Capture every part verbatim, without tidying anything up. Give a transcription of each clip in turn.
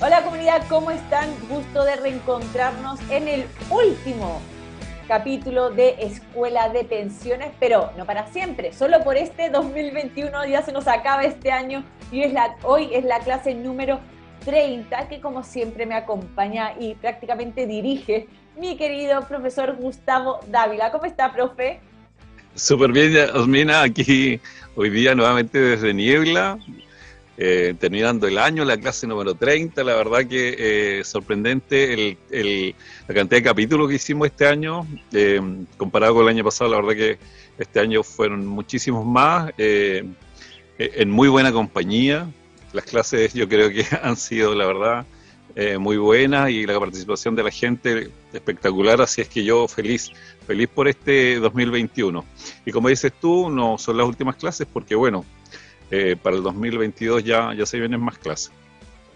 Hola comunidad, ¿cómo están? Gusto de reencontrarnos en el último capítulo de Escuela de Pensiones, pero no para siempre, solo por este dos mil veintiuno, ya se nos acaba este año y es la, hoy es la clase número treinta, que como siempre me acompaña y prácticamente dirige mi querido profesor Gustavo Dávila. ¿Cómo está, profe? Súper bien, Yasmina, aquí hoy día nuevamente desde Niebla, eh, terminando el año, la clase número treinta, la verdad que eh, sorprendente el, el, la cantidad de capítulos que hicimos este año, eh, comparado con el año pasado, la verdad que este año fueron muchísimos más, eh, en muy buena compañía. Las clases yo creo que han sido, la verdad, eh, muy buenas y la participación de la gente espectacular, así es que yo feliz, feliz por este dos mil veintiuno. Y como dices tú, no son las últimas clases porque, bueno, eh, para el dos mil veintidós ya, ya se vienen más clases.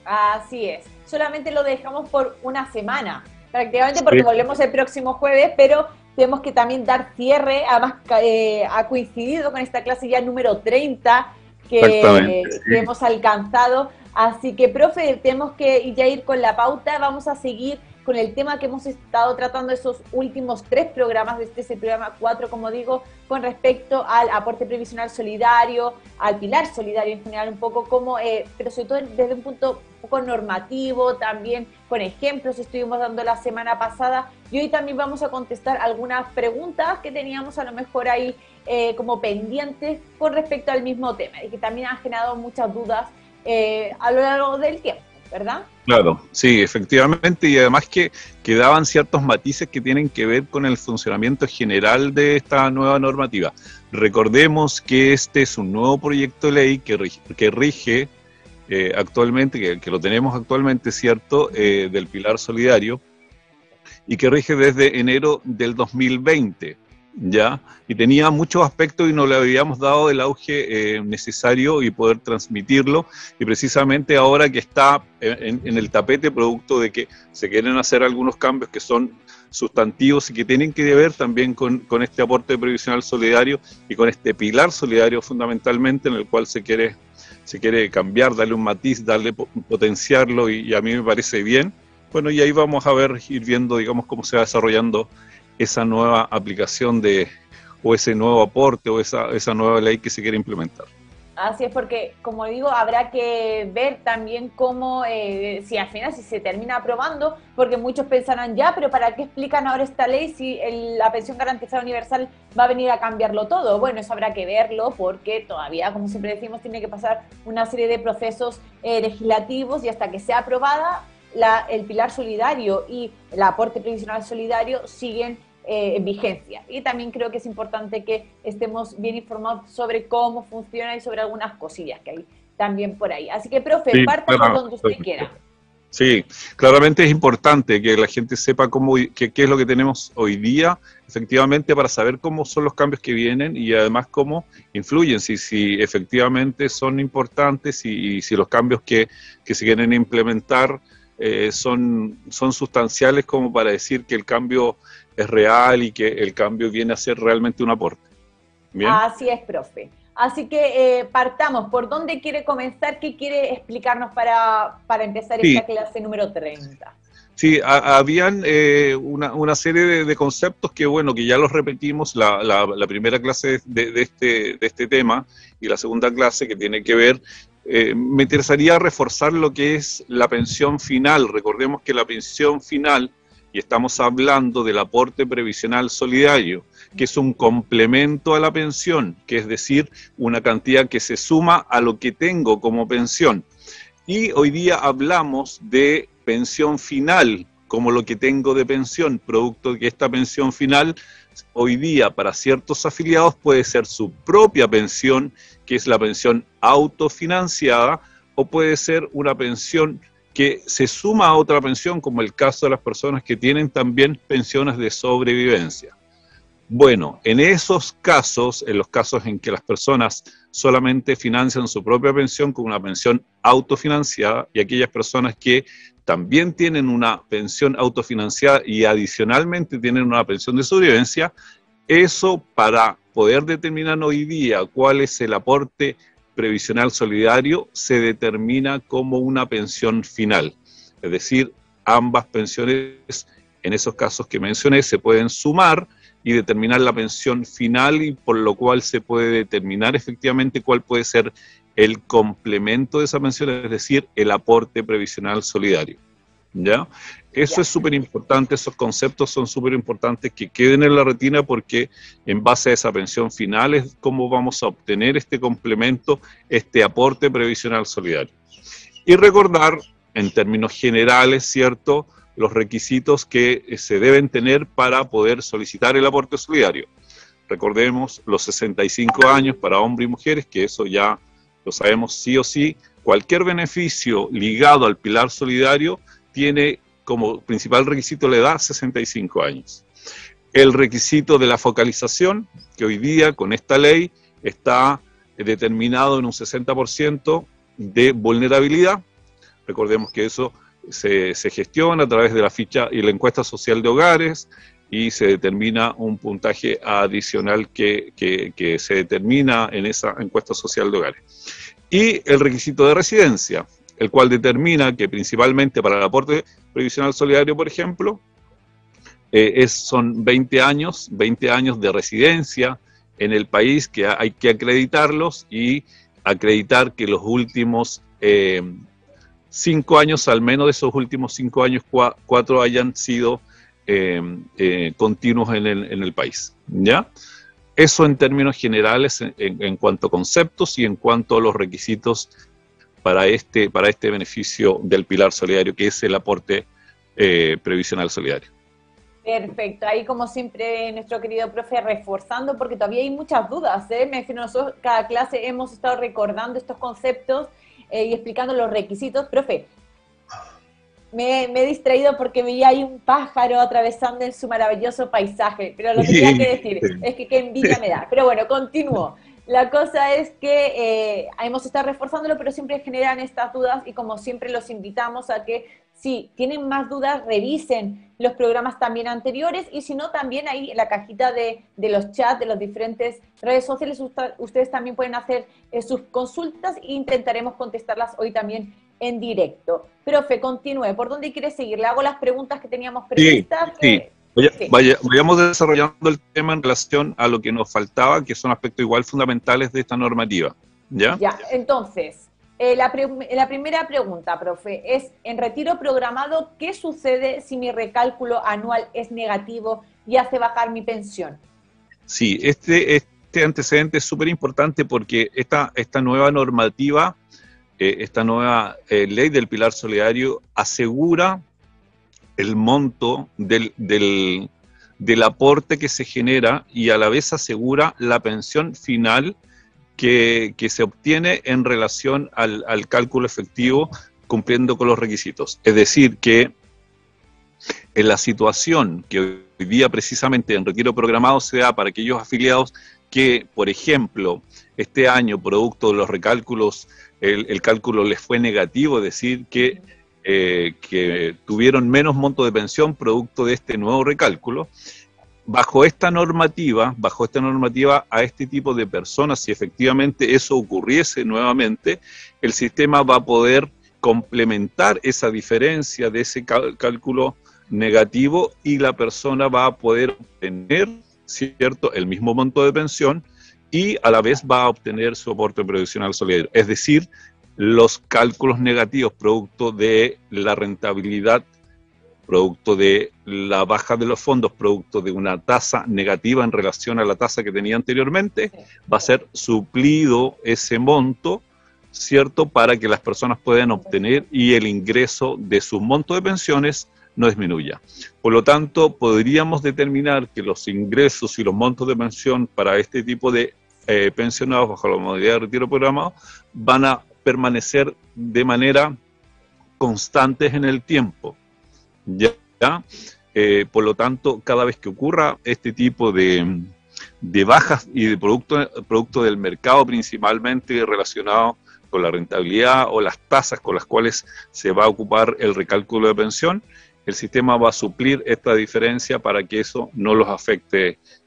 Así es, solamente lo dejamos por una semana, prácticamente porque sí. Volvemos el próximo jueves, pero tenemos que también dar cierre, además eh, ha coincidido con esta clase ya número treinta, que hemos alcanzado, así que profe, tenemos que ya ir con la pauta, vamos a seguir con el tema que hemos estado tratando esos últimos tres programas, este es el programa cuatro, como digo, con respecto al aporte previsional solidario, al pilar solidario en general, un poco como, eh, pero sobre todo desde un punto un poco normativo, también con ejemplos estuvimos dando la semana pasada, y hoy también vamos a contestar algunas preguntas que teníamos a lo mejor ahí eh, como pendientes con respecto al mismo tema, y que también han generado muchas dudas eh, a lo largo del tiempo, ¿verdad? Claro, sí, efectivamente, y además que quedaban ciertos matices que tienen que ver con el funcionamiento general de esta nueva normativa. Recordemos que este es un nuevo proyecto de ley que rige, que rige eh, actualmente, que, que lo tenemos actualmente, ¿cierto?, eh, del Pilar Solidario, y que rige desde enero del dos mil veinte, ¿ya? Y tenía muchos aspectos y no le habíamos dado el auge eh, necesario y poder transmitirlo, y precisamente ahora que está en, en el tapete producto de que se quieren hacer algunos cambios que son sustantivos y que tienen que ver también con, con este aporte previsional solidario y con este pilar solidario fundamentalmente en el cual se quiere, se quiere cambiar, darle un matiz, darle potenciarlo y, y a mí me parece bien. Bueno, y ahí vamos a ver, ir viendo, digamos, cómo se va desarrollando esa nueva aplicación de o ese nuevo aporte o esa, esa nueva ley que se quiere implementar. Así es, porque como digo, habrá que ver también cómo, eh, si al final si se termina aprobando, porque muchos pensarán ya, pero ¿para qué explican ahora esta ley si el, la pensión garantizada universal va a venir a cambiarlo todo? Bueno, eso habrá que verlo porque todavía, como siempre decimos, tiene que pasar una serie de procesos eh, legislativos y hasta que sea aprobada, la, el pilar solidario y el aporte previsional solidario siguen Eh, en vigencia. Y también creo que es importante que estemos bien informados sobre cómo funciona y sobre algunas cosillas que hay también por ahí. Así que, profe, sí, parta claro, por donde usted sí, quiera. Sí, claramente es importante que la gente sepa cómo qué es lo que tenemos hoy día, efectivamente, para saber cómo son los cambios que vienen y además cómo influyen, si, si efectivamente son importantes y, y si los cambios que, que se quieren implementar eh, son, son sustanciales como para decir que el cambio es real y que el cambio viene a ser realmente un aporte. ¿Bien? Así es, profe. Así que eh, partamos. ¿Por dónde quiere comenzar? ¿Qué quiere explicarnos para, para empezar sí. esta clase número treinta? Sí, a, habían eh, una, una serie de, de conceptos que, bueno, que ya los repetimos, la, la, la primera clase de, de, este, de este tema y la segunda clase que tiene que ver. Eh, me interesaría reforzar lo que es la pensión final. Recordemos que la pensión final y estamos hablando del aporte previsional solidario, que es un complemento a la pensión, que es decir, una cantidad que se suma a lo que tengo como pensión. Y hoy día hablamos de pensión final, como lo que tengo de pensión, producto de que esta pensión final, hoy día para ciertos afiliados puede ser su propia pensión, que es la pensión autofinanciada, o puede ser una pensión que se suma a otra pensión, como el caso de las personas que tienen también pensiones de sobrevivencia. Bueno, en esos casos, en los casos en que las personas solamente financian su propia pensión con una pensión autofinanciada, y aquellas personas que también tienen una pensión autofinanciada y adicionalmente tienen una pensión de sobrevivencia, eso para poder determinar hoy día cuál es el aporte Previsional Solidario se determina como una pensión final. Es decir, ambas pensiones, en esos casos que mencioné, se pueden sumar y determinar la pensión final, y por lo cual se puede determinar efectivamente cuál puede ser el complemento de esa pensión, es decir, el aporte previsional solidario. ¿Ya? Eso ya. es súper importante, esos conceptos son súper importantes que queden en la retina, porque en base a esa pensión final es cómo vamos a obtener este complemento, este aporte previsional solidario. Y recordar, en términos generales, ¿cierto?, los requisitos que se deben tener para poder solicitar el aporte solidario. Recordemos los sesenta y cinco años para hombres y mujeres, que eso ya lo sabemos sí o sí. Cualquier beneficio ligado al pilar solidario tiene como principal requisito la edad, sesenta y cinco años. El requisito de la focalización, que hoy día con esta ley está determinado en un sesenta por ciento de vulnerabilidad. Recordemos que eso Se, se gestiona a través de la ficha y la encuesta social de hogares, y se determina un puntaje adicional que, que, que se determina en esa encuesta social de hogares. Y el requisito de residencia, el cual determina que principalmente para el aporte previsional solidario, por ejemplo, eh, es, son veinte años, veinte años de residencia en el país, que hay que acreditarlos y acreditar que los últimos eh, cinco años, al menos de esos últimos cinco años, cuatro hayan sido eh, eh, continuos en el, en el país. ¿Ya? Eso en términos generales, en, en cuanto a conceptos y en cuanto a los requisitos para este, para este beneficio del pilar solidario, que es el aporte eh, previsional solidario. Perfecto, ahí como siempre nuestro querido profe reforzando, porque todavía hay muchas dudas, ¿eh? Me imagino, nosotros cada clase hemos estado recordando estos conceptos Eh, y explicando los requisitos. Profe, me, me he distraído porque veía ahí un pájaro atravesando en su maravilloso paisaje, pero lo que tenía que decir es que qué envidia me da. Pero bueno, continúo. La cosa es que eh, hemos estado reforzándolo, pero siempre generan estas dudas, y como siempre los invitamos a que, si tienen más dudas, revisen los programas también anteriores, y si no, también ahí en la cajita de, de los chats, de las diferentes redes sociales, usted, ustedes también pueden hacer eh, sus consultas, e intentaremos contestarlas hoy también en directo. Profe, continúe, ¿por dónde quiere seguir? Le hago las preguntas que teníamos previstas. Sí, sí. Vaya, vaya, vayamos desarrollando el tema en relación a lo que nos faltaba, que son aspectos igual fundamentales de esta normativa. Ya, ya entonces, eh, la, pre la primera pregunta, profe, es: en retiro programado, ¿qué sucede si mi recálculo anual es negativo y hace bajar mi pensión? Sí, este, este antecedente es súper importante, porque esta, esta nueva normativa, eh, esta nueva eh, ley del Pilar Solidario asegura el monto del, del, del aporte que se genera, y a la vez asegura la pensión final que, que se obtiene en relación al, al cálculo efectivo, cumpliendo con los requisitos. Es decir, que en la situación que hoy día precisamente en retiro programado se da para aquellos afiliados que, por ejemplo, este año, producto de los recálculos, el, el cálculo les fue negativo, es decir, que Eh, que tuvieron menos monto de pensión producto de este nuevo recálculo, bajo esta normativa, bajo esta normativa a este tipo de personas, si efectivamente eso ocurriese nuevamente, el sistema va a poder complementar esa diferencia de ese cálculo negativo, y la persona va a poder obtener, ¿cierto?, el mismo monto de pensión, y a la vez va a obtener su aporte previsional solidario. Es decir, los cálculos negativos producto de la rentabilidad, producto de la baja de los fondos, producto de una tasa negativa en relación a la tasa que tenía anteriormente, va a ser suplido ese monto, ¿cierto?, para que las personas puedan obtener y el ingreso de su monto de pensiones no disminuya. Por lo tanto, podríamos determinar que los ingresos y los montos de pensión para este tipo de eh, pensionados bajo la modalidad de retiro programado van a permanecer de manera constante en el tiempo. ¿Ya? Eh, por lo tanto, cada vez que ocurra este tipo de, de bajas y de producto, producto del mercado, principalmente relacionado con la rentabilidad o las tasas con las cuales se va a ocupar el recálculo de pensión, el sistema va a suplir esta diferencia para que eso no los afecte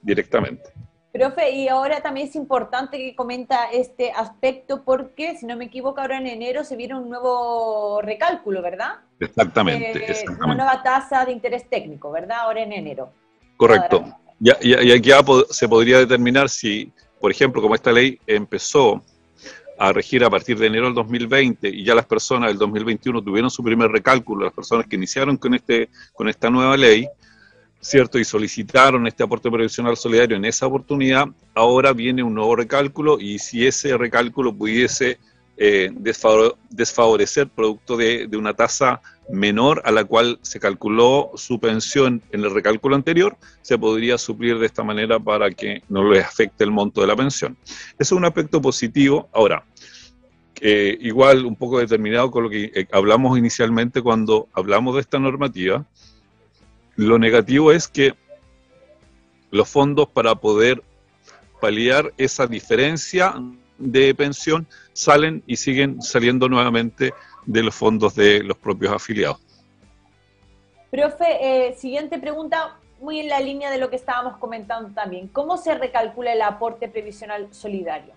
directamente. Profe, y ahora también es importante que comenta este aspecto porque, si no me equivoco, ahora en enero se viene un nuevo recálculo, ¿verdad? Exactamente, eh, exactamente. Una nueva tasa de interés técnico, ¿verdad? Ahora en enero. Correcto. Y, y, y aquí ya se podría determinar si, por ejemplo, como esta ley empezó a regir a partir de enero del dos mil veinte y ya las personas del dos mil veintiuno tuvieron su primer recálculo, las personas que iniciaron con, este, con esta nueva ley, ¿cierto? Y solicitaron este aporte previsional solidario en esa oportunidad, ahora viene un nuevo recálculo y si ese recálculo pudiese eh, desfavorecer producto de, de una tasa menor a la cual se calculó su pensión en el recálculo anterior, se podría suplir de esta manera para que no les afecte el monto de la pensión. Ese es un aspecto positivo. Ahora, eh, igual un poco determinado con lo que eh, hablamos inicialmente cuando hablamos de esta normativa, lo negativo es que los fondos para poder paliar esa diferencia de pensión salen y siguen saliendo nuevamente de los fondos de los propios afiliados. Profe, eh, siguiente pregunta, muy en la línea de lo que estábamos comentando también. ¿Cómo se recalcula el aporte previsional solidario?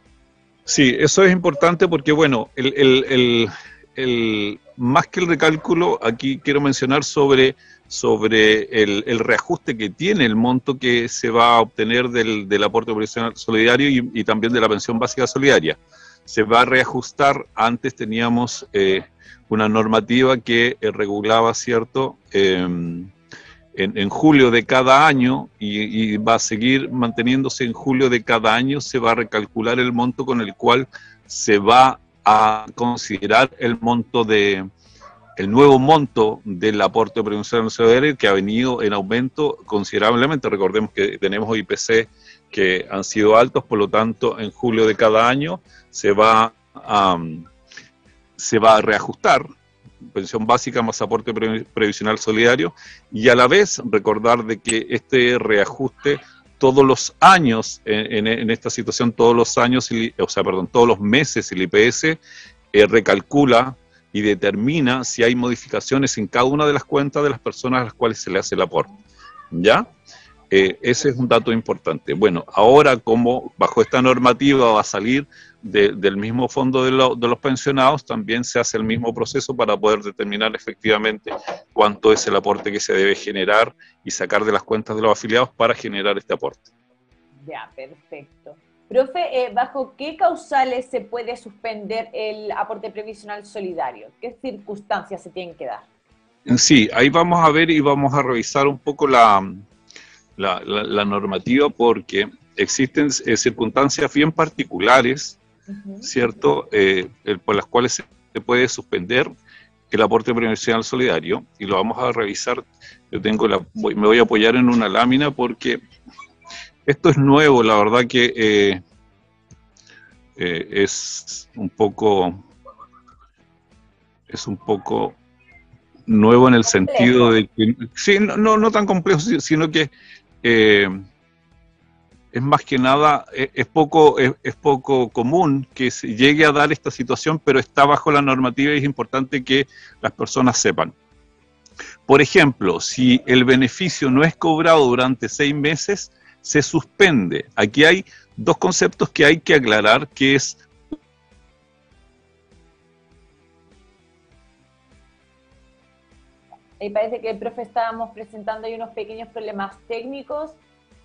Sí, eso es importante porque, bueno, el, el, el, el, más que el recálculo, aquí quiero mencionar sobre... sobre el, el reajuste que tiene el monto que se va a obtener del, del aporte previsional solidario y, y también de la pensión básica solidaria. Se va a reajustar, antes teníamos eh, una normativa que regulaba, ¿cierto?, eh, en, en julio de cada año y, y va a seguir manteniéndose en julio de cada año, se va a recalcular el monto con el cual se va a considerar el monto de... el nuevo monto del aporte previsional solidario que ha venido en aumento considerablemente. Recordemos que tenemos I P C que han sido altos, por lo tanto en julio de cada año se va a, um, se va a reajustar pensión básica más aporte previsional solidario y a la vez recordar de que este reajuste todos los años, en, en, en esta situación todos los años, o sea, perdón, todos los meses el I P S eh, recalcula y determina si hay modificaciones en cada una de las cuentas de las personas a las cuales se le hace el aporte, ¿ya? Eh, ese es un dato importante. Bueno, ahora como bajo esta normativa va a salir de, del mismo fondo de, lo, de los pensionados, también se hace el mismo proceso para poder determinar efectivamente cuánto es el aporte que se debe generar y sacar de las cuentas de los afiliados para generar este aporte. Ya, perfecto. Profe, eh, ¿bajo qué causales se puede suspender el aporte previsional solidario? ¿Qué circunstancias se tienen que dar? Sí, ahí vamos a ver y vamos a revisar un poco la, la, la, la normativa porque existen eh, circunstancias bien particulares, uh-huh. ¿cierto?, eh, el, por las cuales se puede suspender el aporte previsional solidario y lo vamos a revisar. Yo tengo la, voy, me voy a apoyar en una lámina porque... esto es nuevo, la verdad que eh, eh, es un poco es un poco nuevo en el sentido de que sí, no, no, no tan complejo, sino que eh, es más que nada es, es poco es, es poco común que se llegue a dar esta situación, pero está bajo la normativa y es importante que las personas sepan. Por ejemplo, si el beneficio no es cobrado durante seis meses, se suspende. Aquí hay dos conceptos que hay que aclarar, que es ahí parece que el profe estábamos presentando ahí unos pequeños problemas técnicos,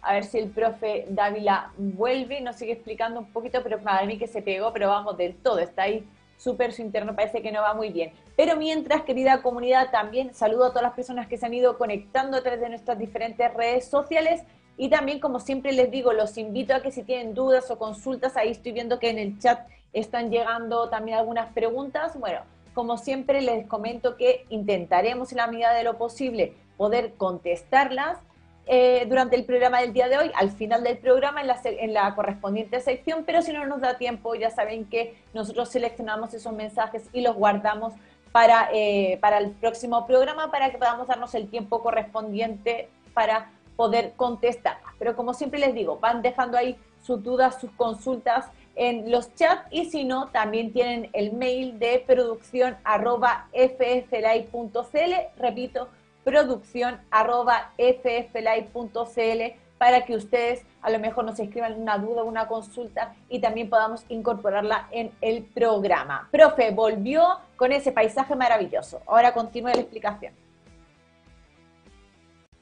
a ver si el profe Dávila vuelve, nos sigue explicando un poquito, pero para mí que se pegó, pero vamos del todo, está ahí súper su interno, parece que no va muy bien. Pero mientras, querida comunidad, también saludo a todas las personas que se han ido conectando a través de nuestras diferentes redes sociales. Y también, como siempre les digo, los invito a que si tienen dudas o consultas, ahí estoy viendo que en el chat están llegando también algunas preguntas. Bueno, como siempre les comento que intentaremos en la medida de lo posible poder contestarlas eh, durante el programa del día de hoy, al final del programa, en la, en la correspondiente sección, pero si no nos da tiempo, ya saben que nosotros seleccionamos esos mensajes y los guardamos para, eh, para el próximo programa, para que podamos darnos el tiempo correspondiente para poder contestar. Pero como siempre les digo, van dejando ahí sus dudas, sus consultas en los chats y si no, también tienen el mail de producción arroba fflive punto cl, repito, producción arroba fflive punto cl para que ustedes a lo mejor nos escriban una duda, una consulta y también podamos incorporarla en el programa. Profe, volvió con ese paisaje maravilloso. Ahora continúe la explicación.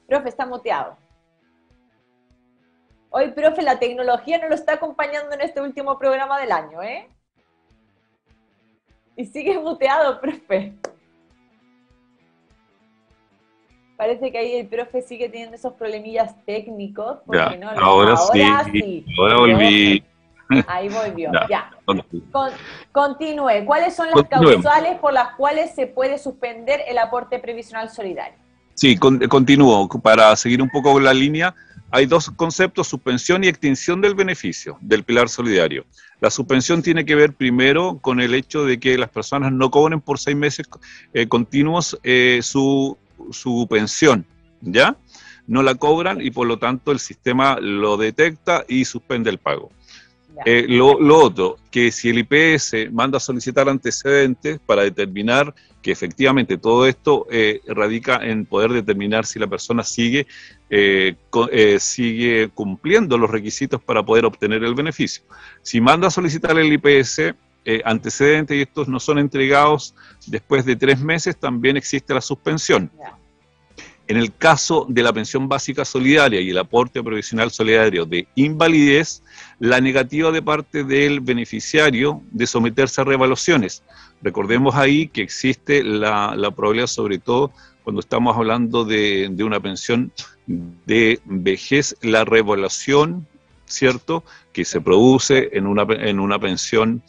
Profe, está muteado. Hoy, profe, la tecnología no lo está acompañando en este último programa del año, ¿eh? Y sigue muteado, profe. Parece que ahí el profe sigue teniendo esos problemillas técnicos. Ya, no, ahora, ahora sí, sí. Ahora volví. Ahí volvió, ya. ya. Con, continúe. ¿Cuáles son las causales por las cuales se puede suspender el aporte previsional solidario? Sí, con, continúo. Para seguir un poco la línea, hay dos conceptos, suspensión y extinción del beneficio del pilar solidario. La suspensión tiene que ver primero con el hecho de que las personas no cobren por seis meses eh, continuos eh, su... su pensión, ¿ya? No la cobran y por lo tanto el sistema lo detecta y suspende el pago. Eh, lo, lo otro, que si el I P S manda a solicitar antecedentes para determinar que efectivamente todo esto eh, radica en poder determinar si la persona sigue, eh, co eh, sigue cumpliendo los requisitos para poder obtener el beneficio. Si manda a solicitar el I P S, Eh, antecedentes y estos no son entregados después de tres meses, también existe la suspensión. En el caso de la pensión básica solidaria y el aporte previsional solidario de invalidez, la negativa de parte del beneficiario de someterse a reevaluaciones. Recordemos ahí que existe la, la probabilidad, sobre todo cuando estamos hablando de, de una pensión de vejez, la reevaluación, ¿cierto?, que se produce en una, en una pensión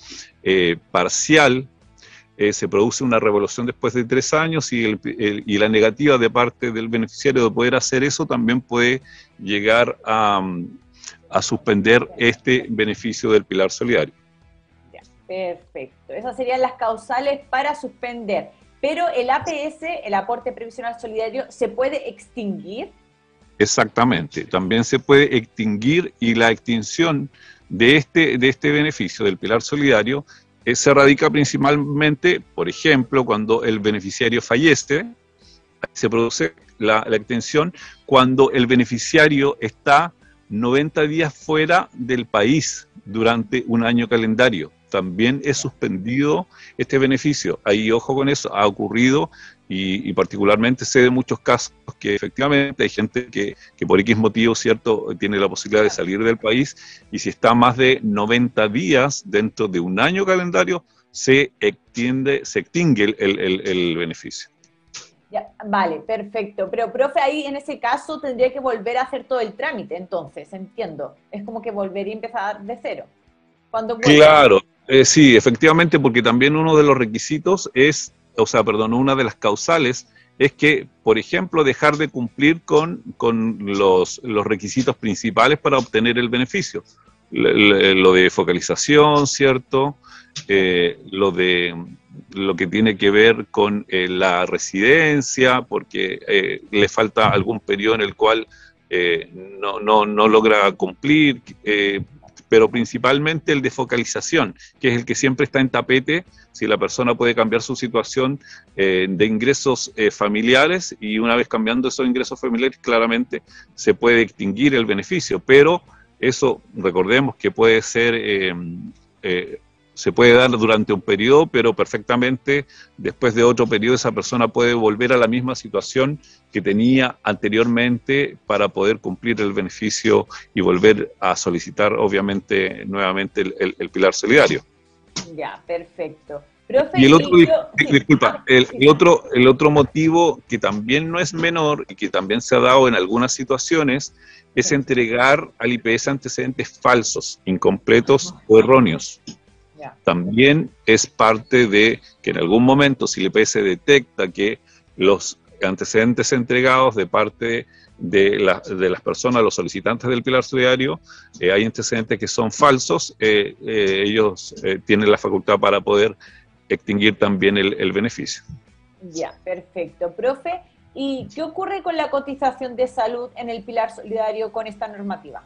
eh, parcial, eh, se produce una revolución después de tres años y, el, el, y la negativa de parte del beneficiario de poder hacer eso también puede llegar a, a suspender este beneficio del pilar solidario. Ya, perfecto. Esas serían las causales para suspender. Pero el A P S, el aporte previsional solidario, ¿se puede extinguir? Exactamente, también se puede extinguir y la extinción de este, de este beneficio del pilar solidario eh, se radica principalmente, por ejemplo, cuando el beneficiario fallece, se produce la, la extinción cuando el beneficiario está noventa días fuera del país durante un año calendario. También es suspendido este beneficio. Ahí, ojo con eso, ha ocurrido. Y, y particularmente sé de muchos casos que efectivamente hay gente que, que por X motivo, ¿cierto?, tiene la posibilidad de salir del país y si está más de noventa días dentro de un año calendario, se extiende, se extingue el, el, el beneficio. Ya, vale, perfecto. Pero, profe, ahí en ese caso tendría que volver a hacer todo el trámite, entonces, entiendo. Es como que volvería a empezar de cero. Cuando claro, eh, sí, efectivamente, porque también uno de los requisitos es... o sea, perdón, una de las causales es que, por ejemplo, dejar de cumplir con, con los, los requisitos principales para obtener el beneficio. Lo, lo de focalización, ¿cierto? Eh, lo de lo que tiene que ver con eh, la residencia, porque eh, le falta algún periodo en el cual eh, no, no, no logra cumplir, eh, pero principalmente el de focalización, que es el que siempre está en tapete, si la persona puede cambiar su situación eh, de ingresos eh, familiares, y una vez cambiando esos ingresos familiares, claramente se puede extinguir el beneficio, pero eso, recordemos que puede ser, eh, eh, se puede dar durante un periodo, pero perfectamente después de otro periodo esa persona puede volver a la misma situación que tenía anteriormente para poder cumplir el beneficio y volver a solicitar, obviamente, nuevamente el, el, el pilar solidario. Ya, perfecto. Profe, y el otro, y yo, disculpa, sí, el, sí. El, otro, el otro motivo que también no es menor y que también se ha dado en algunas situaciones es sí. entregar al I P S antecedentes falsos, incompletos Ajá. o erróneos. Ya. También es parte de que en algún momento, si el I P S detecta que los antecedentes entregados de parte de, la, de las personas, los solicitantes del pilar solidario, eh, hay antecedentes que son falsos, eh, eh, ellos eh, tienen la facultad para poder extinguir también el, el beneficio. Ya, perfecto. Profe, ¿y qué ocurre con la cotización de salud en el pilar solidario con esta normativa?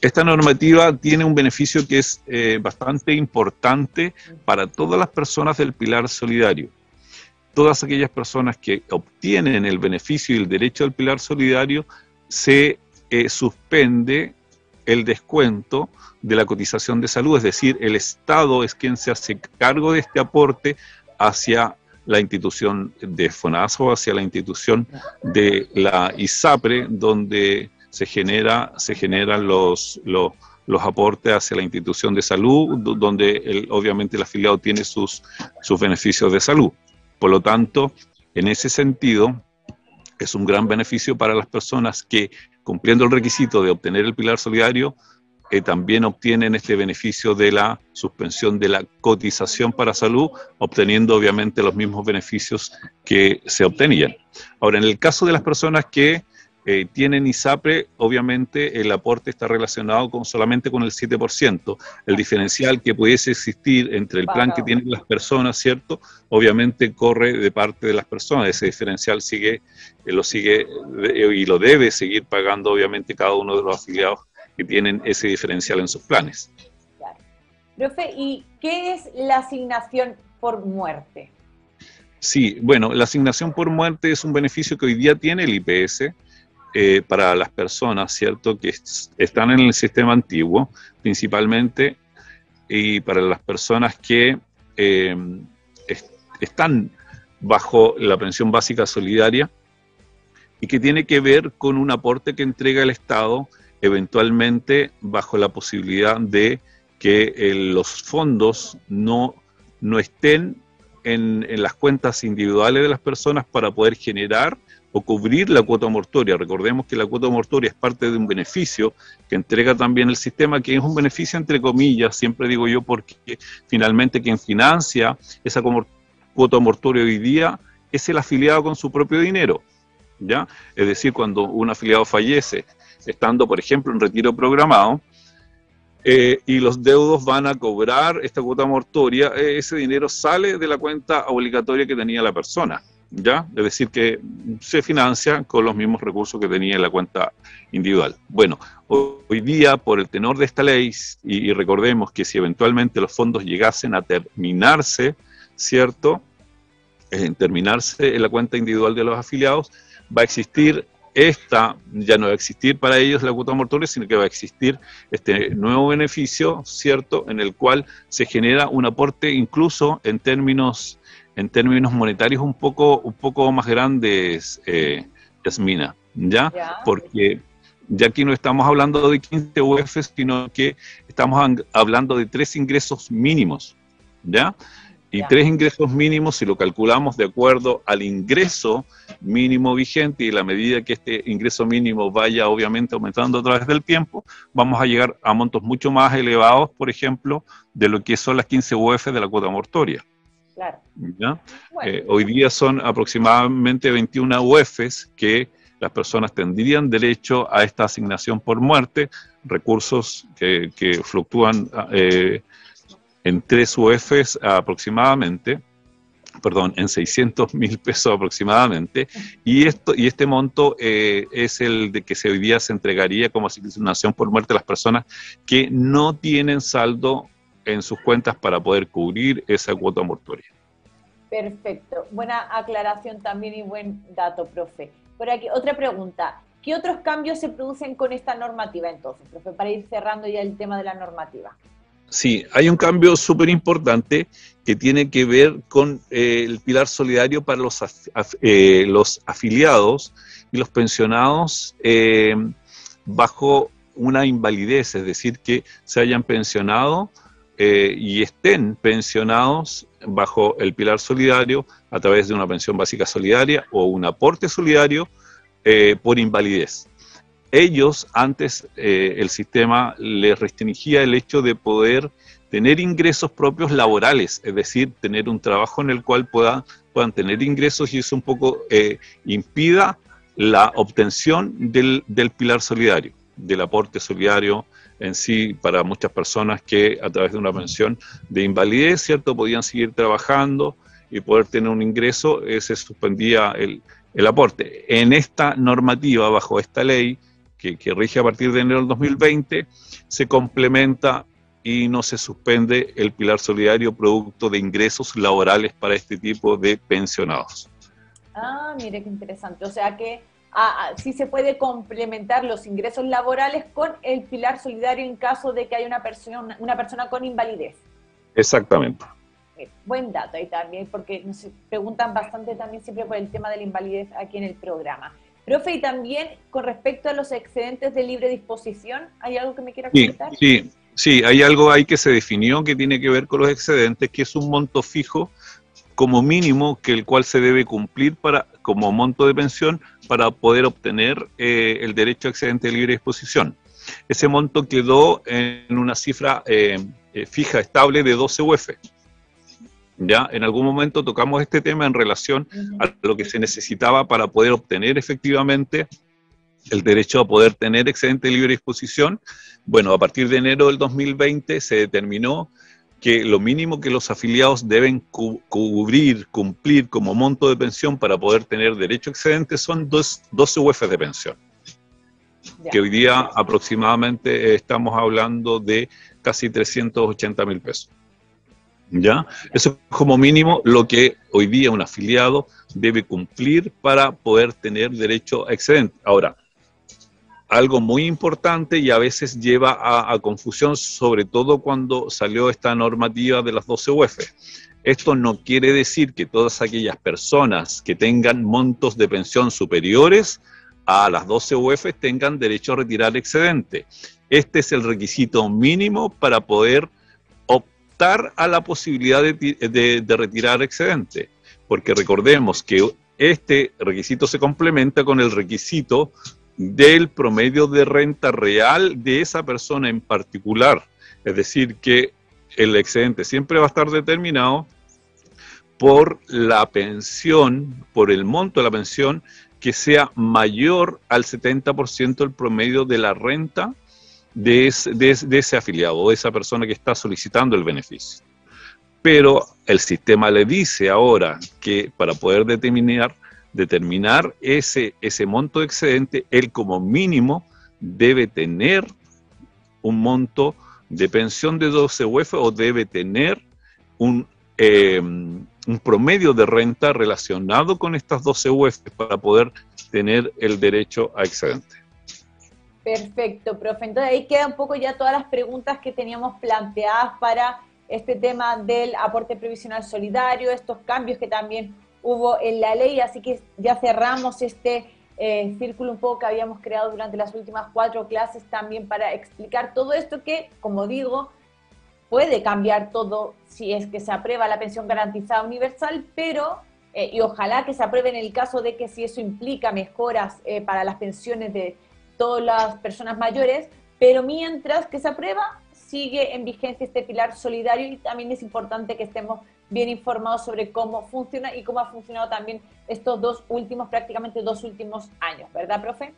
Esta normativa tiene un beneficio que es eh, bastante importante para todas las personas del pilar solidario. Todas aquellas personas que obtienen el beneficio y el derecho al pilar solidario se eh, suspende el descuento de la cotización de salud, es decir, el Estado es quien se hace cargo de este aporte hacia la institución de Fonasa o hacia la institución de la ISAPRE, donde se genera se generan los, los, los aportes hacia la institución de salud, donde el, obviamente el afiliado tiene sus, sus beneficios de salud. Por lo tanto, en ese sentido, es un gran beneficio para las personas que, cumpliendo el requisito de obtener el Pilar Solidario, eh, también obtienen este beneficio de la suspensión de la cotización para salud, obteniendo obviamente los mismos beneficios que se obtenían. Ahora, en el caso de las personas que eh, tienen ISAPRE, obviamente el aporte está relacionado con, solamente con el siete por ciento. El diferencial que pudiese existir entre el plan que tienen las personas, ¿cierto?, obviamente corre de parte de las personas. Ese diferencial sigue, eh, lo sigue eh, y lo debe seguir pagando obviamente cada uno de los afiliados que tienen ese diferencial en sus planes. Claro. Profe, ¿y qué es la asignación por muerte? Sí, bueno, la asignación por muerte es un beneficio que hoy día tiene el I P S eh, para las personas, ¿cierto?, que est- están en el sistema antiguo, principalmente, y para las personas que eh, est- están bajo la pensión básica solidaria, y que tiene que ver con un aporte que entrega el Estado eventualmente bajo la posibilidad de que eh, los fondos no, no estén en, en las cuentas individuales de las personas para poder generar o cubrir la cuota mortuoria. Recordemos que la cuota mortuoria es parte de un beneficio que entrega también el sistema, que es un beneficio entre comillas, siempre digo yo, porque finalmente quien financia esa cuota mortuoria hoy día es el afiliado con su propio dinero, ¿ya? Es decir, cuando un afiliado fallece, estando, por ejemplo, en retiro programado, eh, y los deudos van a cobrar esta cuota mortuoria, eh, ese dinero sale de la cuenta obligatoria que tenía la persona, ¿ya? Es decir, que se financia con los mismos recursos que tenía en la cuenta individual. Bueno, hoy día, por el tenor de esta ley, y, y recordemos que si eventualmente los fondos llegasen a terminarse, ¿cierto?, en terminarse en la cuenta individual de los afiliados, va a existir esta, ya no va a existir para ellos la cuota mortuoria, sino que va a existir este nuevo beneficio, ¿cierto?, en el cual se genera un aporte incluso en términos en términos monetarios un poco un poco más grandes, eh, Yasmina, ¿ya? ¿ya? Porque ya aquí no estamos hablando de quince U F, sino que estamos hablando de tres ingresos mínimos, ¿ya? Y tres ingresos mínimos, si lo calculamos de acuerdo al ingreso mínimo vigente, y la medida que este ingreso mínimo vaya obviamente aumentando a través del tiempo, vamos a llegar a montos mucho más elevados, por ejemplo, de lo que son las quince U F de la cuota mortuoria. Claro. ¿Ya? Bueno. Eh, hoy día son aproximadamente veintiuna U F que las personas tendrían derecho a esta asignación por muerte, recursos que, que fluctúan eh, en tres U F aproximadamente, perdón, en seiscientos mil pesos aproximadamente, y esto y este monto eh, es el de que se hoy día se entregaría como asignación por muerte a las personas que no tienen saldo en sus cuentas para poder cubrir esa cuota mortuoria. Perfecto, buena aclaración también y buen dato, profe. Por aquí, otra pregunta, ¿qué otros cambios se producen con esta normativa entonces, profe, para ir cerrando ya el tema de la normativa? Sí, hay un cambio súper importante que tiene que ver con eh, el Pilar Solidario para los, af af eh, los afiliados y los pensionados eh, bajo una invalidez, es decir, que se hayan pensionado eh, y estén pensionados bajo el Pilar Solidario a través de una pensión básica solidaria o un aporte solidario eh, por invalidez. Ellos, antes, eh, el sistema les restringía el hecho de poder tener ingresos propios laborales, es decir, tener un trabajo en el cual puedan, puedan tener ingresos, y eso un poco eh, impida la obtención del, del Pilar Solidario, del aporte solidario en sí, para muchas personas que a través de una pensión de invalidez, ¿cierto?, podían seguir trabajando y poder tener un ingreso, eh, se suspendía el, el aporte. En esta normativa, bajo esta ley, Que, que rige a partir de enero del dos mil veinte, se complementa y no se suspende el Pilar Solidario producto de ingresos laborales para este tipo de pensionados. Ah, mire qué interesante. O sea que a, a, si se puede complementar los ingresos laborales con el pilar solidario en caso de que haya una persona, una persona con invalidez. Exactamente. Buen dato ahí también, porque nos preguntan bastante también siempre por el tema de la invalidez aquí en el programa. Profe, y también con respecto a los excedentes de libre disposición, ¿hay algo que me quiera comentar? Sí, sí, sí, hay algo ahí que se definió que tiene que ver con los excedentes, que es un monto fijo como mínimo que el cual se debe cumplir para como monto de pensión para poder obtener eh, el derecho a excedente de libre disposición. Ese monto quedó en una cifra eh, fija, estable, de doce U F. Ya, en algún momento tocamos este tema en relación a lo que se necesitaba para poder obtener efectivamente el derecho a poder tener excedente de libre disposición. Bueno, a partir de enero del dos mil veinte se determinó que lo mínimo que los afiliados deben cu cubrir, cumplir como monto de pensión para poder tener derecho a excedente son doce U F de pensión. Ya. Que hoy día aproximadamente estamos hablando de casi trescientos ochenta mil pesos. ¿Ya? Eso es como mínimo lo que hoy día un afiliado debe cumplir para poder tener derecho a excedente. Ahora, algo muy importante y a veces lleva a, a confusión, sobre todo cuando salió esta normativa de las doce U F. Esto no quiere decir que todas aquellas personas que tengan montos de pensión superiores a las doce U F tengan derecho a retirar excedente. Este es el requisito mínimo para poder a la posibilidad de, de, de retirar excedente, porque recordemos que este requisito se complementa con el requisito del promedio de renta real de esa persona en particular, es decir que el excedente siempre va a estar determinado por la pensión, por el monto de la pensión que sea mayor al setenta por ciento del promedio de la renta De ese, de, de ese afiliado o de esa persona que está solicitando el beneficio. Pero el sistema le dice ahora que para poder determinar, determinar ese, ese monto de excedente, él como mínimo debe tener un monto de pensión de doce U F o debe tener un, eh, un promedio de renta relacionado con estas doce U F para poder tener el derecho a excedente. Perfecto, profe. Entonces ahí quedan un poco ya todas las preguntas que teníamos planteadas para este tema del aporte previsional solidario, estos cambios que también hubo en la ley, así que ya cerramos este eh, círculo un poco que habíamos creado durante las últimas cuatro clases también para explicar todo esto que, como digo, puede cambiar todo si es que se aprueba la pensión garantizada universal, pero... Eh, y ojalá que se apruebe en el caso de que si eso implica mejoras eh, para las pensiones de... todas las personas mayores, pero mientras que se aprueba, sigue en vigencia este pilar solidario y también es importante que estemos bien informados sobre cómo funciona y cómo ha funcionado también estos dos últimos, prácticamente dos últimos años, ¿verdad, profe?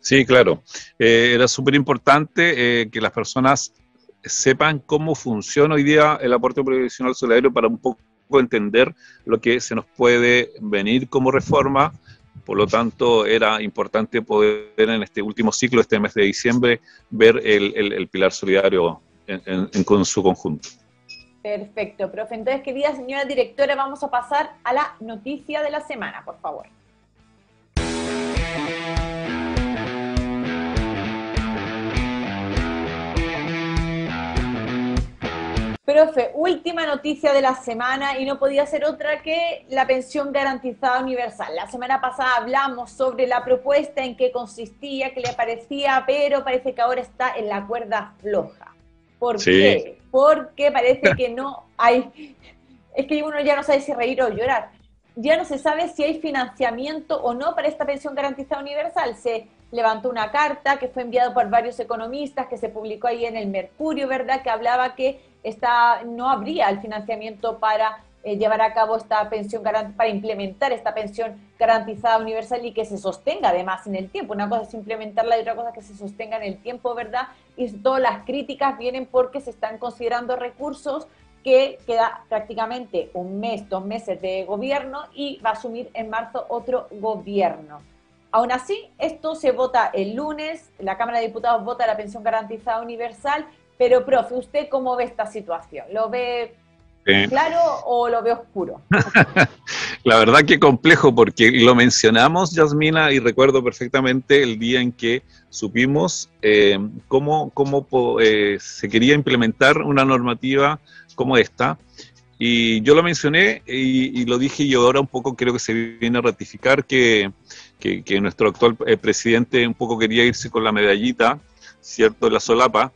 Sí, claro. Eh, era súper importante eh, que las personas sepan cómo funciona hoy día el aporte previsional solidario para un poco entender lo que se nos puede venir como reforma. Por lo tanto, era importante poder en este último ciclo, este mes de diciembre, ver el, el, el pilar solidario en, en, en, con su conjunto. Perfecto, profe. Entonces, querida señora directora, vamos a pasar a la noticia de la semana, por favor. Profe, última noticia de la semana y no podía ser otra que la pensión garantizada universal. La semana pasada hablamos sobre la propuesta, en qué consistía, qué le parecía, pero parece que ahora está en la cuerda floja. ¿Por sí. qué? Porque parece que no hay... Es que uno ya no sabe si reír o llorar. Ya no se sabe si hay financiamiento o no para esta pensión garantizada universal. Se levantó una carta que fue enviada por varios economistas, que se publicó ahí en el Mercurio, ¿verdad?, que hablaba que... Esta, no habría el financiamiento para eh, llevar a cabo esta pensión, para implementar esta pensión garantizada universal y que se sostenga además en el tiempo. Una cosa es implementarla y otra cosa es que se sostenga en el tiempo, ¿verdad? Y todas las críticas vienen porque se están considerando recursos que queda prácticamente un mes, dos meses de gobierno y va a asumir en marzo otro gobierno. Aún así, esto se vota el lunes, la Cámara de Diputados vota la pensión garantizada universal. Pero, profe, ¿usted cómo ve esta situación? ¿Lo ve eh. claro o lo veo oscuro. La verdad que complejo, porque lo mencionamos, Yasmina, y recuerdo perfectamente el día en que supimos eh, cómo, cómo eh, se quería implementar una normativa como esta. Y yo lo mencioné y, y lo dije, y ahora un poco creo que se viene a ratificar que, que, que nuestro actual eh, presidente un poco quería irse con la medallita, ¿cierto?, la solapa,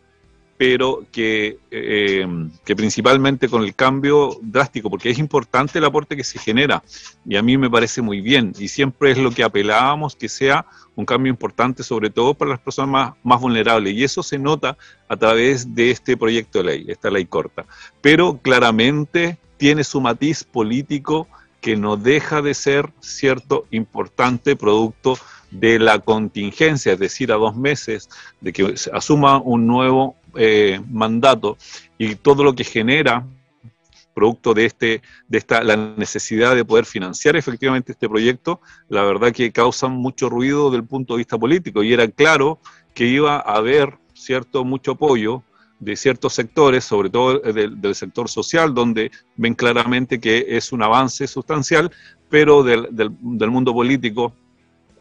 pero que, eh, que principalmente con el cambio drástico, porque es importante el aporte que se genera, y a mí me parece muy bien, y siempre es lo que apelábamos, que sea un cambio importante, sobre todo para las personas más, más vulnerables, y eso se nota a través de este proyecto de ley, esta ley corta, pero claramente tiene su matiz político que no deja de ser, cierto, importante producto de la contingencia, es decir, a dos meses de que se asuma un nuevo Eh, mandato y todo lo que genera producto de este de esta la necesidad de poder financiar efectivamente este proyecto, la verdad que causan mucho ruido desde el punto de vista político, y era claro que iba a haber, cierto, mucho apoyo de ciertos sectores, sobre todo del, del sector social, donde ven claramente que es un avance sustancial, pero del, del, del mundo político,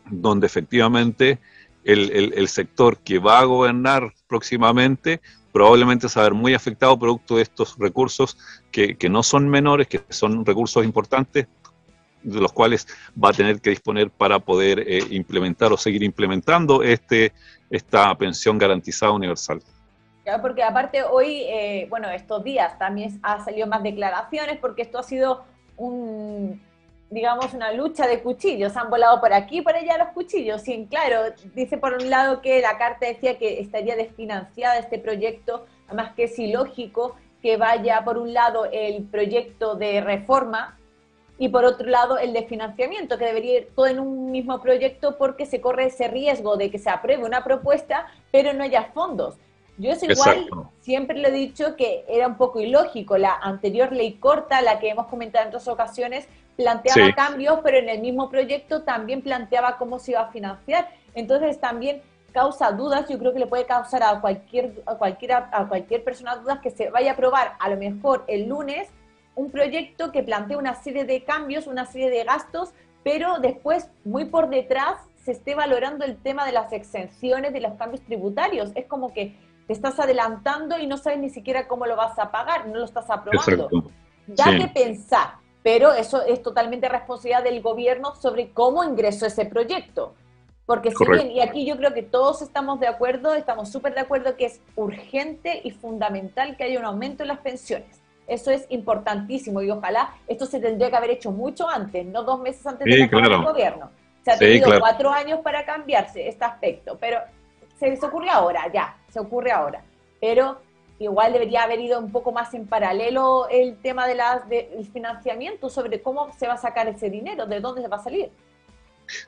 donde efectivamente El, el, el sector que va a gobernar próximamente probablemente se va a ver muy afectado producto de estos recursos que, que no son menores, que son recursos importantes, de los cuales va a tener que disponer para poder eh, implementar o seguir implementando este esta pensión garantizada universal. Ya, porque aparte hoy, eh, bueno, estos días también ha salido más declaraciones, porque esto ha sido un... digamos, una lucha de cuchillos, han volado por aquí y por allá los cuchillos, y en claro, dice por un lado que la carta decía que estaría desfinanciada este proyecto, además que es ilógico que vaya por un lado el proyecto de reforma y por otro lado el desfinanciamiento, que debería ir todo en un mismo proyecto, porque se corre ese riesgo de que se apruebe una propuesta pero no haya fondos. Yo es igual, exacto, siempre le he dicho que era un poco ilógico, la anterior ley corta, la que hemos comentado en otras ocasiones, planteaba sí. cambios, pero en el mismo proyecto también planteaba cómo se iba a financiar. Entonces también causa dudas, yo creo que le puede causar a cualquier a cualquier, a cualquier persona dudas que se vaya a aprobar a lo mejor el lunes un proyecto que plantea una serie de cambios, una serie de gastos, pero después muy por detrás se esté valorando el tema de las exenciones, de los cambios tributarios. Es como que te estás adelantando y no sabes ni siquiera cómo lo vas a pagar, no lo estás aprobando. Exacto. Da sí. que pensar. Pero eso es totalmente responsabilidad del gobierno sobre cómo ingresó ese proyecto. Porque si bien, y aquí yo creo que todos estamos de acuerdo, estamos súper de acuerdo que es urgente y fundamental que haya un aumento en las pensiones. Eso es importantísimo y ojalá esto se tendría que haber hecho mucho antes, no dos meses antes sí, de que claro. el gobierno. Se ha sí, tenido claro. cuatro años para cambiarse este aspecto, pero se, se ocurre ahora, ya, se ocurre ahora. Pero... igual debería haber ido un poco más en paralelo el tema del de de, financiamiento, sobre cómo se va a sacar ese dinero, de dónde se va a salir.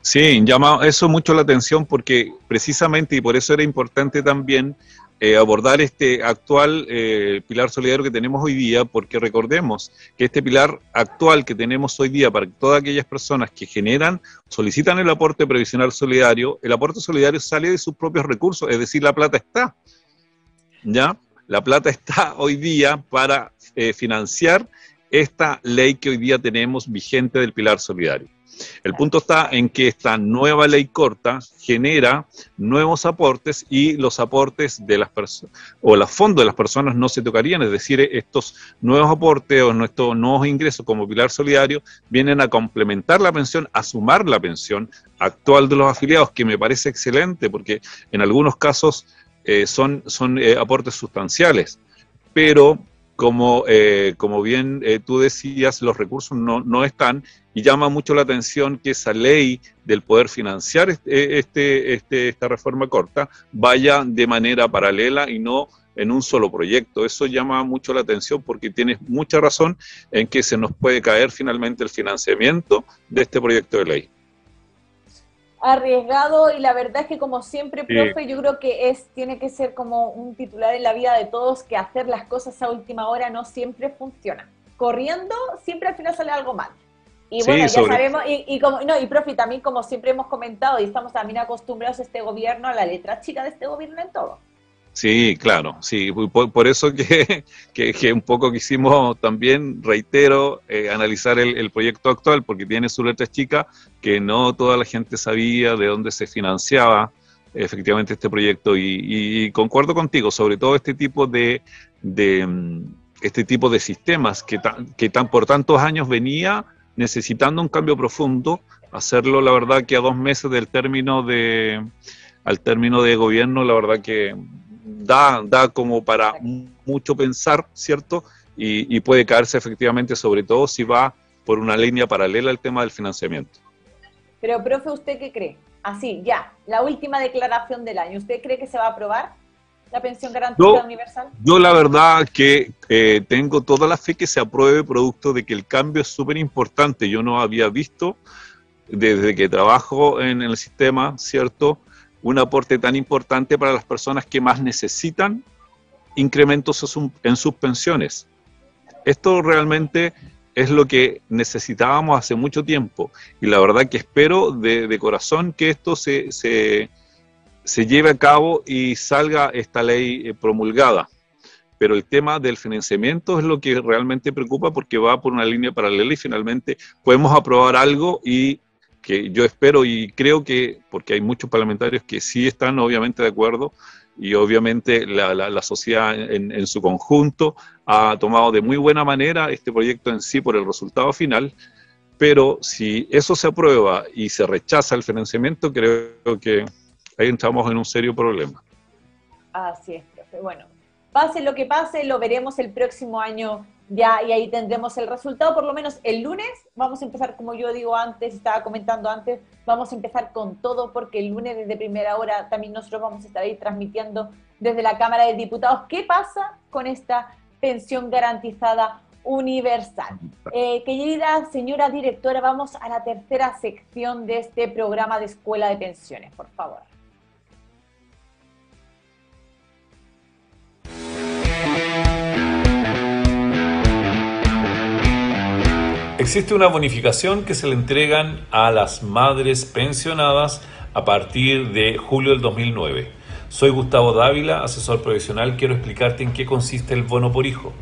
Sí, llama eso mucho la atención porque precisamente, y por eso era importante también eh, abordar este actual eh, pilar solidario que tenemos hoy día, porque recordemos que este pilar actual que tenemos hoy día para todas aquellas personas que generan, solicitan el aporte previsional solidario, el aporte solidario sale de sus propios recursos, es decir, la plata está, ¿ya?, la plata está hoy día para eh, financiar esta ley que hoy día tenemos vigente del Pilar Solidario. El punto está en que esta nueva ley corta genera nuevos aportes y los aportes de las personas, o los fondos de las personas no se tocarían, es decir, estos nuevos aportes o estos nuevos ingresos como Pilar Solidario vienen a complementar la pensión, a sumar la pensión actual de los afiliados, que me parece excelente porque en algunos casos... Eh, son son eh, aportes sustanciales, pero como, eh, como bien eh, tú decías, los recursos no, no están, y llama mucho la atención que esa ley del poder financiar este, este, este, esta reforma corta vaya de manera paralela y no en un solo proyecto. Eso llama mucho la atención porque tienes mucha razón en que se nos puede caer finalmente el financiamiento de este proyecto de ley. Arriesgado, y la verdad es que como siempre, profe, sí. yo creo que es tiene que ser como un titular en la vida de todos, que hacer las cosas a última hora no siempre funciona. Corriendo, siempre al final sale algo mal. Y bueno, sí, ya sobre... sabemos, y, y, como, no, y profe, también como siempre hemos comentado, y estamos también acostumbrados a este gobierno, a la letra chica de este gobierno en todo. Sí, claro, sí, por, por eso que, que, que un poco quisimos también, reitero, eh, analizar el, el proyecto actual, porque tiene su letra chica, que no toda la gente sabía de dónde se financiaba efectivamente este proyecto, y, y, y concuerdo contigo, sobre todo este tipo de, de, este tipo de sistemas que, tan, que tan, por tantos años venía necesitando un cambio profundo, hacerlo la verdad que a dos meses del término de, al término de gobierno, la verdad que... Da, da como para mucho pensar, ¿cierto? Y, y puede caerse efectivamente, sobre todo si va por una línea paralela al tema del financiamiento. Pero, profe, ¿usted qué cree? Así, ya, la última declaración del año. ¿Usted cree que se va a aprobar la pensión garantizada yo, universal? Yo la verdad que eh, tengo toda la fe que se apruebe, producto de que el cambio es súper importante. Yo no había visto, desde que trabajo en el sistema, ¿cierto?, un aporte tan importante para las personas que más necesitan incrementos en sus pensiones. Esto realmente es lo que necesitábamos hace mucho tiempo, y la verdad que espero de, de corazón que esto se, se, se lleve a cabo y salga esta ley promulgada. Pero el tema del financiamiento es lo que realmente preocupa, porque va por una línea paralela y finalmente podemos aprobar algo y... que yo espero y creo que, porque hay muchos parlamentarios que sí están obviamente de acuerdo, y obviamente la, la, la sociedad en, en su conjunto ha tomado de muy buena manera este proyecto en sí por el resultado final, pero si eso se aprueba y se rechaza el financiamiento, creo que ahí entramos en un serio problema. Así es, profe. Bueno, pase lo que pase, lo veremos el próximo año. Ya, y ahí tendremos el resultado, por lo menos el lunes. Vamos a empezar, como yo digo antes, estaba comentando antes, vamos a empezar con todo, porque el lunes desde primera hora también nosotros vamos a estar ahí transmitiendo desde la Cámara de Diputados qué pasa con esta pensión garantizada universal. Eh, querida señora directora, vamos a la tercera sección de este programa de Escuela de Pensiones, por favor. Existe una bonificación que se le entregan a las madres pensionadas a partir de julio del dos mil nueve. Soy Gustavo Dávila, asesor profesional. Quiero explicarte en qué consiste el bono por hijo.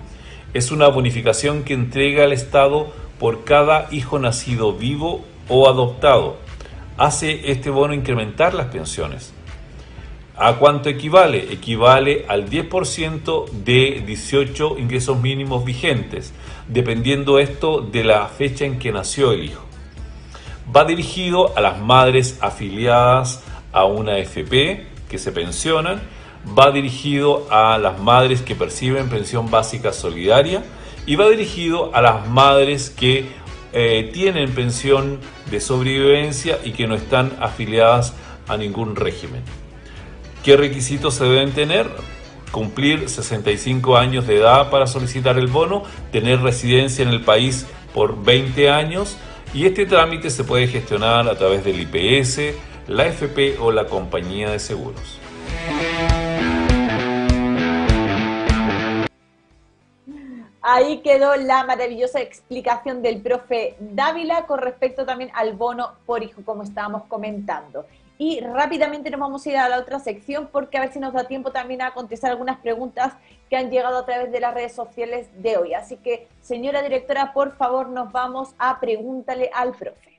Es una bonificación que entrega el Estado por cada hijo nacido vivo o adoptado. Hace este bono incrementar las pensiones. ¿A cuánto equivale? Equivale al diez por ciento de dieciocho ingresos mínimos vigentes, dependiendo esto de la fecha en que nació el hijo. Va dirigido a las madres afiliadas a una A F P que se pensionan, va dirigido a las madres que perciben pensión básica solidaria y va dirigido a las madres que eh, tienen pensión de sobrevivencia y que no están afiliadas a ningún régimen. ¿Qué requisitos se deben tener? Cumplir sesenta y cinco años de edad para solicitar el bono, tener residencia en el país por veinte años, y este trámite se puede gestionar a través del I P S, la A F P o la compañía de seguros. Ahí quedó la maravillosa explicación del profe Dávila con respecto también al bono por hijo, como estábamos comentando. Y rápidamente nos vamos a ir a la otra sección, porque a ver si nos da tiempo también a contestar algunas preguntas que han llegado a través de las redes sociales de hoy. Así que, señora directora, por favor, nos vamos a Pregúntale al Profe.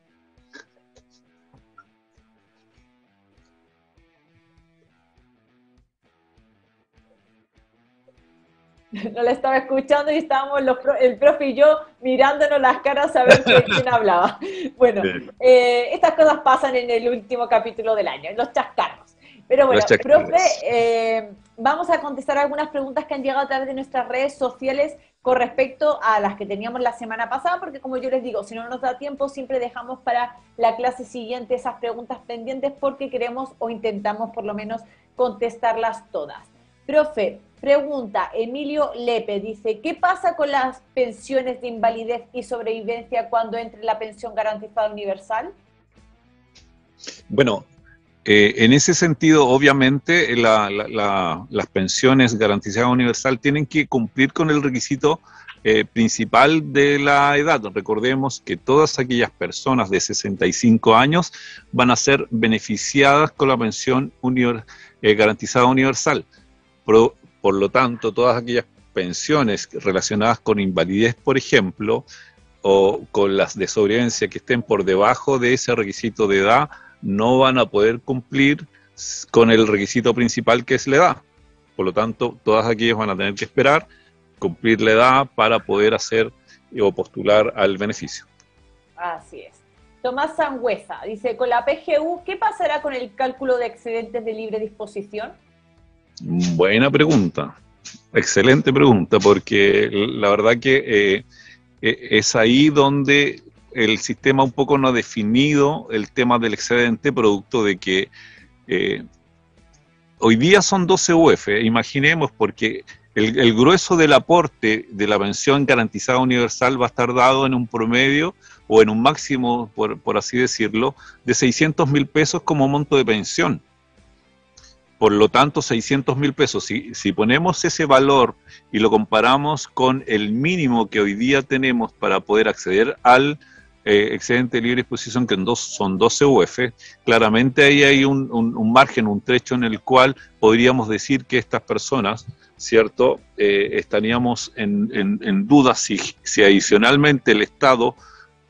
No la estaba escuchando y estábamos los, el profe y yo mirándonos las caras a ver quién hablaba. Bueno, eh, estas cosas pasan en el último capítulo del año, en los chascarros. Pero bueno, profe, eh, vamos a contestar algunas preguntas que han llegado a través de nuestras redes sociales con respecto a las que teníamos la semana pasada, porque como yo les digo, si no nos da tiempo, siempre dejamos para la clase siguiente esas preguntas pendientes, porque queremos o intentamos por lo menos contestarlas todas. Profe, pregunta, Emilio Lepe dice, ¿qué pasa con las pensiones de invalidez y sobrevivencia cuando entre la pensión garantizada universal? Bueno, eh, en ese sentido, obviamente, la, la, la, las pensiones garantizadas universal tienen que cumplir con el requisito eh, principal de la edad. Recordemos que todas aquellas personas de sesenta y cinco años van a ser beneficiadas con la pensión univer- eh, garantizada universal. Por, por lo tanto, todas aquellas pensiones relacionadas con invalidez, por ejemplo, o con las de sobrevivencia que estén por debajo de ese requisito de edad, no van a poder cumplir con el requisito principal que es la edad. Por lo tanto, todas aquellas van a tener que esperar cumplir la edad para poder hacer o postular al beneficio. Así es. Tomás Sangüesa dice, con la P G U, ¿qué pasará con el cálculo de excedentes de libre disposición? Buena pregunta, excelente pregunta, porque la verdad que eh, es ahí donde el sistema un poco no ha definido el tema del excedente, producto de que eh, hoy día son doce U F, imaginemos, porque el, el grueso del aporte de la pensión garantizada universal va a estar dado en un promedio o en un máximo, por, por así decirlo, de seiscientos mil pesos como monto de pensión. Por lo tanto, seiscientos mil pesos, si, si ponemos ese valor y lo comparamos con el mínimo que hoy día tenemos para poder acceder al eh, excedente de libre disposición, que en dos, son doce U F, claramente ahí hay un, un, un margen, un trecho en el cual podríamos decir que estas personas, ¿cierto?, eh, estaríamos en, en, en duda si, si adicionalmente el Estado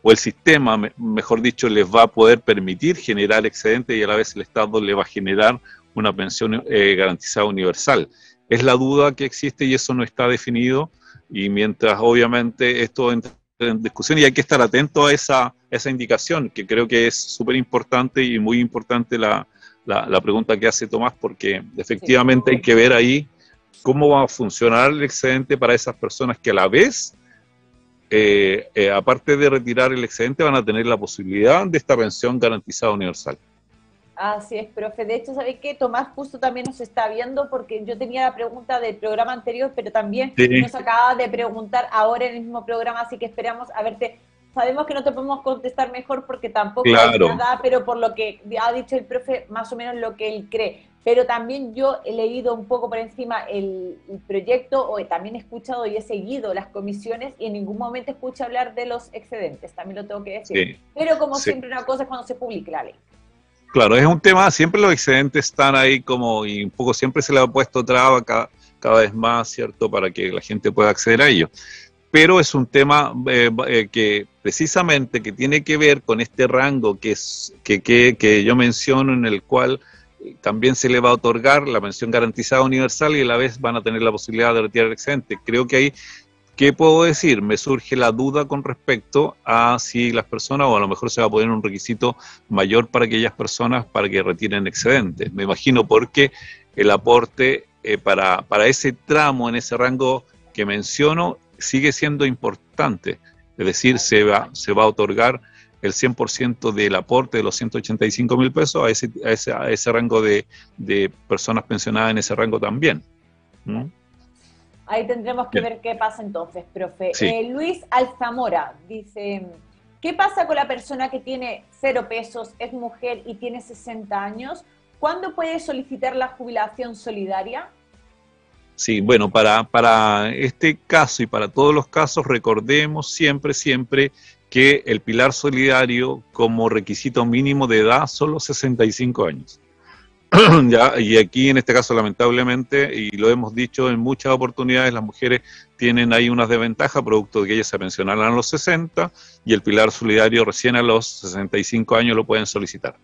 o el sistema, mejor dicho, les va a poder permitir generar excedente y a la vez el Estado le va a generar una pensión eh, garantizada universal. Es la duda que existe y eso no está definido, y mientras obviamente esto entra en discusión, y hay que estar atento a esa, esa indicación, que creo que es súper importante y muy importante la, la, la pregunta que hace Tomás, porque efectivamente sí, hay que ver ahí cómo va a funcionar el excedente para esas personas que a la vez Eh, eh, aparte de retirar el excedente, van a tener la posibilidad de esta pensión garantizada universal. Así es, profe. De hecho, ¿sabes qué? Tomás justo también nos está viendo, porque yo tenía la pregunta del programa anterior, pero también sí, nos acaba de preguntar ahora en el mismo programa, así que esperamos a verte. Sabemos que no te podemos contestar mejor porque tampoco claro. hay nada, pero por lo que ha dicho el profe, más o menos lo que él cree. Pero también yo he leído un poco por encima el, el proyecto, o he, también he escuchado y he seguido las comisiones, y en ningún momento escucho hablar de los excedentes, también lo tengo que decir. Sí. Pero como sí. siempre, una cosa es cuando se publique la ley. Claro, es un tema, siempre los excedentes están ahí como, y un poco siempre se le ha puesto traba cada, cada vez más, ¿cierto?, para que la gente pueda acceder a ellos. Pero es un tema eh, eh, que precisamente que tiene que ver con este rango que, es, que, que, que yo menciono, en el cual también se le va a otorgar la pensión garantizada universal y a la vez van a tener la posibilidad de retirar el excedente. Creo que ahí, ¿qué puedo decir? Me surge la duda con respecto a si las personas, o a lo mejor se va a poner un requisito mayor para aquellas personas para que retiren excedentes. Me imagino, porque el aporte eh, para, para ese tramo, en ese rango que menciono, sigue siendo importante, es decir, se va, se va a otorgar el cien por ciento del aporte de los ciento ochenta y cinco mil pesos a ese, a ese, a ese rango de, de personas pensionadas en ese rango también, ¿no? Ahí tendremos que Bien. ver qué pasa entonces, profe. Sí. Eh, Luis Alzamora dice, ¿qué pasa con la persona que tiene cero pesos, es mujer y tiene sesenta años? ¿Cuándo puede solicitar la jubilación solidaria? Sí, bueno, para, para este caso y para todos los casos, recordemos siempre, siempre que el pilar solidario como requisito mínimo de edad son los sesenta y cinco años. Ya, y aquí en este caso, lamentablemente, y lo hemos dicho en muchas oportunidades, las mujeres tienen ahí unas desventajas, producto de que ellas se pensionaron a los sesenta y el pilar solidario recién a los sesenta y cinco años lo pueden solicitar.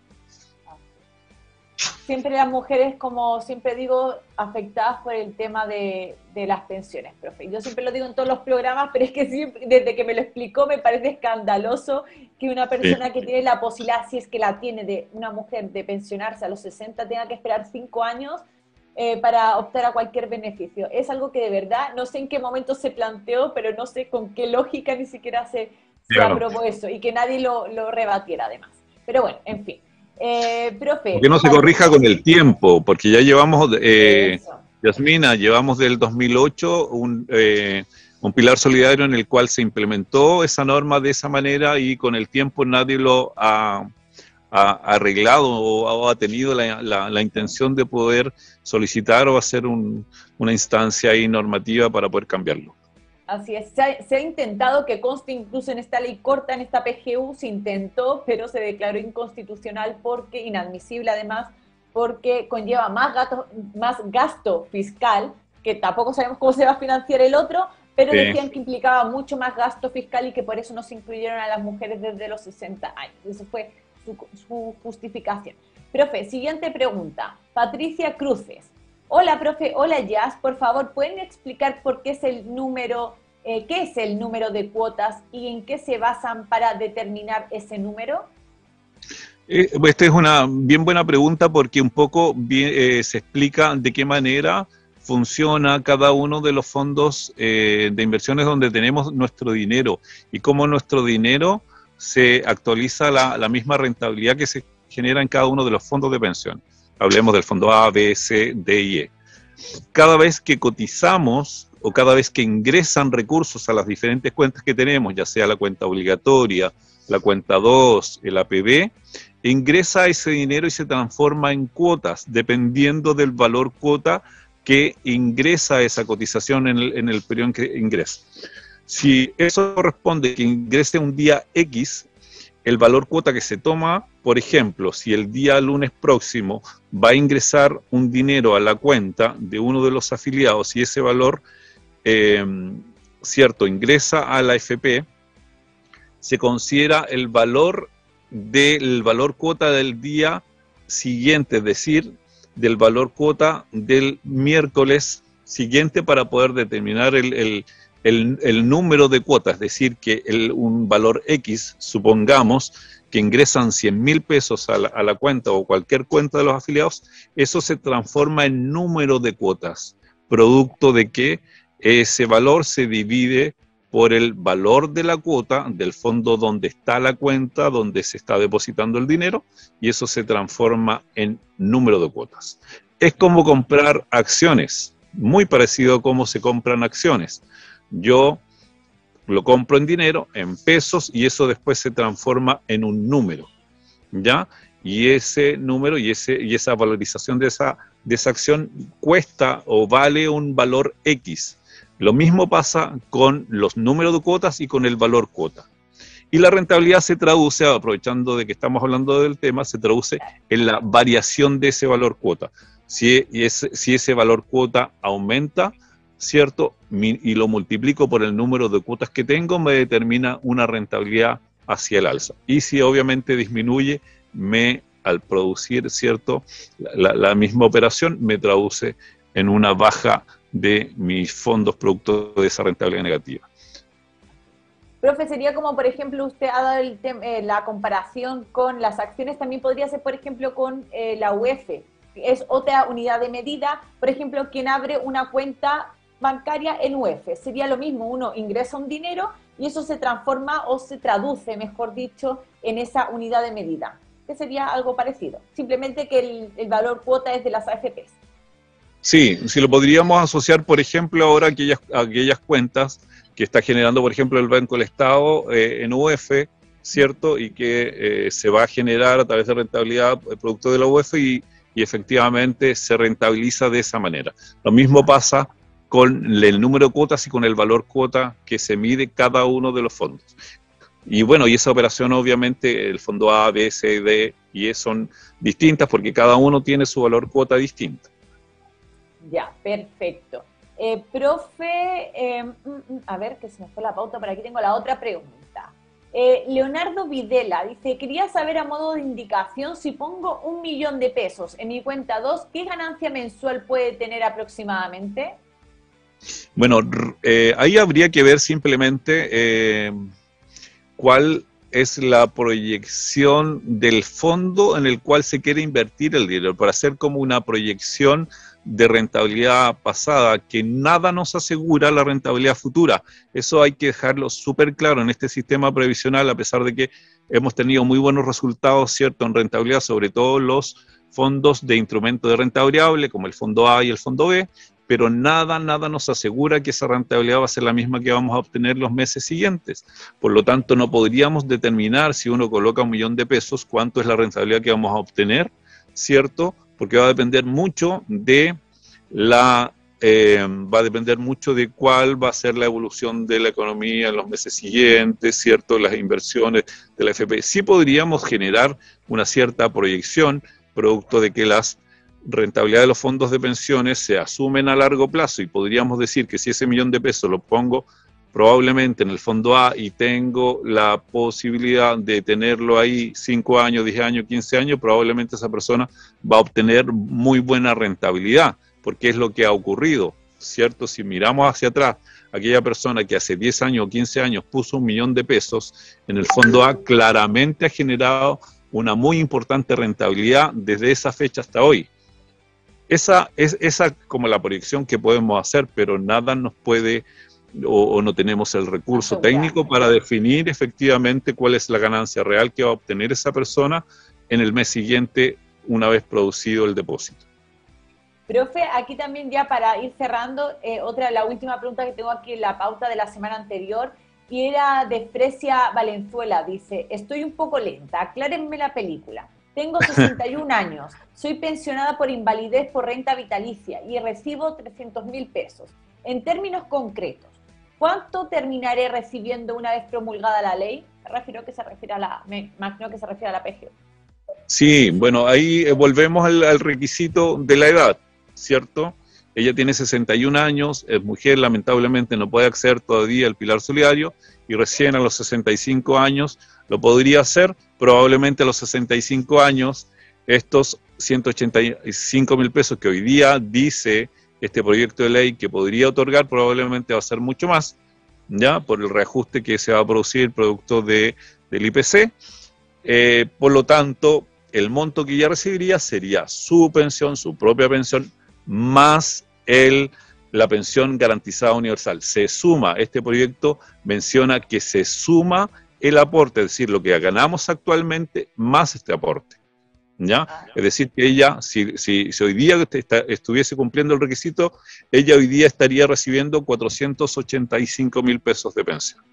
Siempre las mujeres, como siempre digo, afectadas por el tema de, de las pensiones, profe. Yo siempre lo digo en todos los programas, pero es que siempre, desde que me lo explicó, me parece escandaloso que una persona sí. que tiene la posibilidad, si es que la tiene, de una mujer de pensionarse a los sesenta, tenga que esperar cinco años eh, para optar a cualquier beneficio. Es algo que de verdad, no sé en qué momento se planteó, pero no sé con qué lógica ni siquiera se, se aprobó eso, y que nadie lo, lo rebatiera además. Pero bueno, en fin. Eh, profe, que no se corrija con el tiempo, porque ya llevamos, eh, Yasmina, llevamos del dos mil ocho un, eh, un pilar solidario en el cual se implementó esa norma de esa manera, y con el tiempo nadie lo ha, ha arreglado o, o ha tenido la, la, la intención de poder solicitar o hacer un, una instancia ahí normativa para poder cambiarlo. Así es, se ha, se ha intentado que conste incluso en esta ley corta, en esta P G U, se intentó, pero se declaró inconstitucional porque, inadmisible además, porque conlleva más, gasto, más gasto fiscal, que tampoco sabemos cómo se va a financiar el otro, pero sí. decían que implicaba mucho más gasto fiscal y que por eso no se incluyeron a las mujeres desde los sesenta años. Eso fue su, su justificación. Profe, siguiente pregunta. Patricia Cruces. Hola, profe. Hola, Jazz. Por favor, ¿pueden explicar por qué es el número, eh, qué es el número de cuotas y en qué se basan para determinar ese número? Eh, esta es una bien buena pregunta porque un poco bien, eh, se explica de qué manera funciona cada uno de los fondos eh, de inversiones donde tenemos nuestro dinero y cómo nuestro dinero se actualiza la, la misma rentabilidad que se genera en cada uno de los fondos de pensión. Hablemos del fondo A, B, C, D y E. Cada vez que cotizamos o cada vez que ingresan recursos a las diferentes cuentas que tenemos, ya sea la cuenta obligatoria, la cuenta dos, el A P B, ingresa ese dinero y se transforma en cuotas, dependiendo del valor cuota que ingresa esa cotización en el, en el periodo en que ingresa. Si eso corresponde que ingrese un día X, el valor cuota que se toma, por ejemplo, si el día lunes próximo va a ingresar un dinero a la cuenta de uno de los afiliados y ese valor, eh, cierto, ingresa a la A F P, se considera el valor del valor cuota del día siguiente, es decir, del valor cuota del miércoles siguiente para poder determinar el, el, el, el número de cuotas, es decir, que el, un valor X, supongamos que ingresan cien mil pesos a la, a la cuenta o cualquier cuenta de los afiliados, eso se transforma en número de cuotas, producto de que ese valor se divide por el valor de la cuota del fondo donde está la cuenta, donde se está depositando el dinero, y eso se transforma en número de cuotas. Es como comprar acciones, muy parecido a cómo se compran acciones. Yo lo compro en dinero, en pesos, y eso después se transforma en un número, ¿ya? Y ese número y, ese, y esa valorización de esa, de esa acción cuesta o vale un valor X. Lo mismo pasa con los números de cuotas y con el valor cuota. Y la rentabilidad se traduce, aprovechando de que estamos hablando del tema, se traduce en la variación de ese valor cuota. Si, es, si ese valor cuota aumenta, ¿cierto? Y lo multiplico por el número de cuotas que tengo, me determina una rentabilidad hacia el alza. Y si obviamente disminuye, me, al producir, ¿cierto? La, la misma operación me traduce en una baja de mis fondos producto de esa rentabilidad negativa. Profe, sería como, por ejemplo, usted ha dado el eh, la comparación con las acciones, también podría ser, por ejemplo, con eh, la U F, es otra unidad de medida, por ejemplo, quien abre una cuenta bancaria en U F, sería lo mismo, uno ingresa un dinero y eso se transforma o se traduce, mejor dicho, en esa unidad de medida, que sería algo parecido, simplemente que el, el valor cuota es de las A F Pes. Sí, si lo podríamos asociar, por ejemplo, ahora a aquellas, a aquellas cuentas que está generando, por ejemplo, el Banco del Estado eh, en U F, ¿cierto? Y que eh, se va a generar a través de rentabilidad el producto de la U F y, y efectivamente se rentabiliza de esa manera. Lo mismo pasa con el número de cuotas y con el valor cuota que se mide cada uno de los fondos. Y bueno, y esa operación obviamente, el fondo A, B, C, D y E son distintas porque cada uno tiene su valor cuota distinta. Ya, perfecto. Eh, profe, eh, a ver, que se me fue la pauta, por aquí tengo la otra pregunta. Eh, Leonardo Videla dice, quería saber a modo de indicación si pongo un millón de pesos en mi cuenta dos, ¿qué ganancia mensual puede tener aproximadamente? Bueno, eh, ahí habría que ver simplemente eh, cuál es la proyección del fondo en el cual se quiere invertir el dinero, para hacer como una proyección de rentabilidad pasada, que nada nos asegura la rentabilidad futura. Eso hay que dejarlo súper claro en este sistema previsional, a pesar de que hemos tenido muy buenos resultados, ¿cierto?, en rentabilidad, sobre todo los fondos de instrumento de renta variable, como el fondo A y el fondo B, pero nada, nada nos asegura que esa rentabilidad va a ser la misma que vamos a obtener los meses siguientes. Por lo tanto, no podríamos determinar, si uno coloca un millón de pesos, cuánto es la rentabilidad que vamos a obtener, ¿cierto?, porque va a depender mucho de la eh, va a depender mucho de cuál va a ser la evolución de la economía en los meses siguientes, ¿cierto?, las inversiones de la F P. Sí podríamos generar una cierta proyección producto de que las rentabilidad de los fondos de pensiones se asumen a largo plazo, y podríamos decir que si ese millón de pesos lo pongo probablemente en el fondo A y tengo la posibilidad de tenerlo ahí cinco años, diez años, quince años, probablemente esa persona va a obtener muy buena rentabilidad, porque es lo que ha ocurrido, ¿cierto? Si miramos hacia atrás, aquella persona que hace diez años o quince años puso un millón de pesos en el fondo A, claramente ha generado una muy importante rentabilidad desde esa fecha hasta hoy. Esa es esa como la proyección que podemos hacer, pero nada nos puede, o, o no tenemos el recurso técnico para definir efectivamente cuál es la ganancia real que va a obtener esa persona en el mes siguiente una vez producido el depósito. Profe, aquí también ya para ir cerrando, eh, otra, la última pregunta que tengo aquí en la pauta de la semana anterior, y era de Fresia Valenzuela, dice, estoy un poco lenta, aclárenme la película. Tengo sesenta y un años, soy pensionada por invalidez por renta vitalicia y recibo trescientos mil pesos. En términos concretos, ¿cuánto terminaré recibiendo una vez promulgada la ley? Me refiero que se refiere a la, me imagino que se refiere a la P G U. Sí, bueno, ahí volvemos al, al requisito de la edad, ¿cierto? Ella tiene sesenta y un años, es mujer, lamentablemente no puede acceder todavía al Pilar Solidario, y recién a los sesenta y cinco años lo podría hacer. Probablemente a los sesenta y cinco años, estos ciento ochenta y cinco mil pesos que hoy día dice este proyecto de ley que podría otorgar, probablemente va a ser mucho más, ya por el reajuste que se va a producir producto de, del I P C. Eh, por lo tanto, el monto que ella recibiría sería su pensión, su propia pensión, más el... la pensión garantizada universal. Se suma, este proyecto menciona que se suma el aporte, es decir, lo que ganamos actualmente más este aporte, ¿ya? Es decir, que ella, si, si, si hoy día está, estuviese cumpliendo el requisito, ella hoy día estaría recibiendo cuatrocientos ochenta y cinco mil pesos de pensión.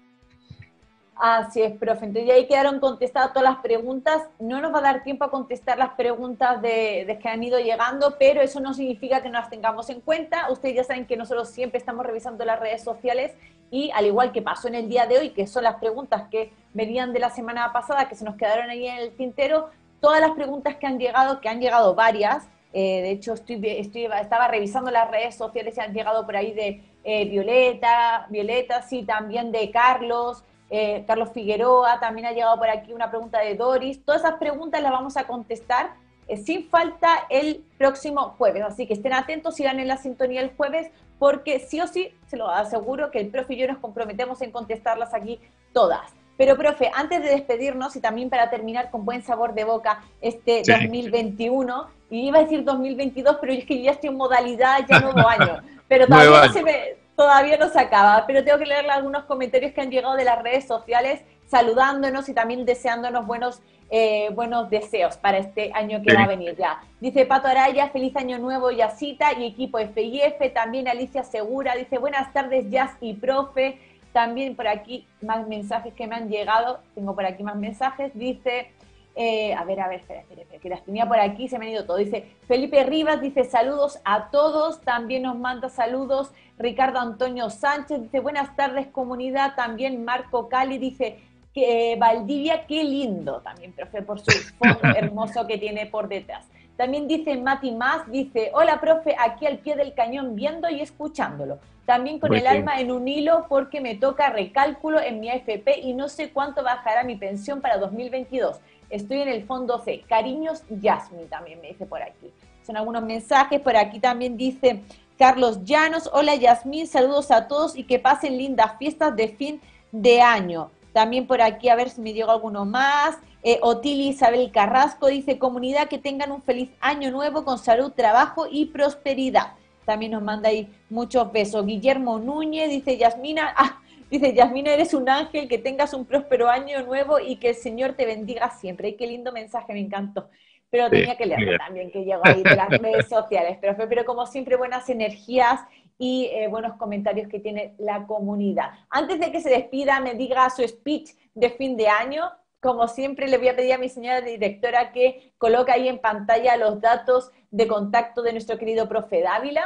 Así es, profe. Entonces ahí quedaron contestadas todas las preguntas. No nos va a dar tiempo a contestar las preguntas de, de que han ido llegando, pero eso no significa que no las tengamos en cuenta. Ustedes ya saben que nosotros siempre estamos revisando las redes sociales y, al igual que pasó en el día de hoy, que son las preguntas que venían de la semana pasada, que se nos quedaron ahí en el tintero, todas las preguntas que han llegado, que han llegado varias, eh, de hecho estoy, estoy, estaba revisando las redes sociales y han llegado por ahí de eh, Violeta, Violeta, sí, también de Carlos, Eh, Carlos Figueroa, también ha llegado por aquí una pregunta de Doris. Todas esas preguntas las vamos a contestar eh, sin falta el próximo jueves, así que estén atentos, sigan en la sintonía el jueves, porque sí o sí, se lo aseguro que el profe y yo nos comprometemos en contestarlas aquí todas. Pero profe, antes de despedirnos y también para terminar con buen sabor de boca este sí. dos mil veintiuno, y iba a decir dos mil veintidós, pero es que ya estoy en modalidad ya nuevo año, pero todavía no se me... Todavía no se acaba, pero tengo que leerle algunos comentarios que han llegado de las redes sociales saludándonos y también deseándonos buenos, eh, buenos deseos para este año que sí. va a venir ya. Dice Pato Araya, feliz año nuevo Yacita y equipo F I F, también Alicia Segura, dice buenas tardes Yas y profe, también por aquí más mensajes que me han llegado, tengo por aquí más mensajes, dice... Eh, a ver, a ver, espera, espera, espera, que las tenía por aquí, se me han ido todo. Dice Felipe Rivas, dice saludos a todos, también nos manda saludos Ricardo Antonio Sánchez, dice buenas tardes comunidad, también Marco Cali, dice que eh, Valdivia, qué lindo, también profe, por su fondo hermoso que tiene por detrás. También dice Mati Más, dice hola profe, aquí al pie del cañón viendo y escuchándolo. También con Muy el bien. alma en un hilo porque me toca recálculo en mi A F P y no sé cuánto bajará mi pensión para dos mil veintidós. Estoy en el fondo C. Cariños, Yasmin también me dice por aquí. Son algunos mensajes. Por aquí también dice Carlos Llanos. Hola, Yasmin. Saludos a todos y que pasen lindas fiestas de fin de año. También por aquí, a ver si me llega alguno más. Eh, Otili Isabel Carrasco dice, comunidad, que tengan un feliz año nuevo con salud, trabajo y prosperidad. También nos manda ahí muchos besos. Guillermo Núñez dice, Yasmina... Ah, Dice, Yasmina, eres un ángel, que tengas un próspero año nuevo y que el Señor te bendiga siempre. Y qué lindo mensaje, me encantó. Pero tenía que leerlo también, que llegó ahí de las redes sociales. Pero, pero como siempre, buenas energías y eh, buenos comentarios que tiene la comunidad. Antes de que se despida, me diga su speech de fin de año. Como siempre, le voy a pedir a mi señora directora que coloque ahí en pantalla los datos de contacto de nuestro querido profe Dávila,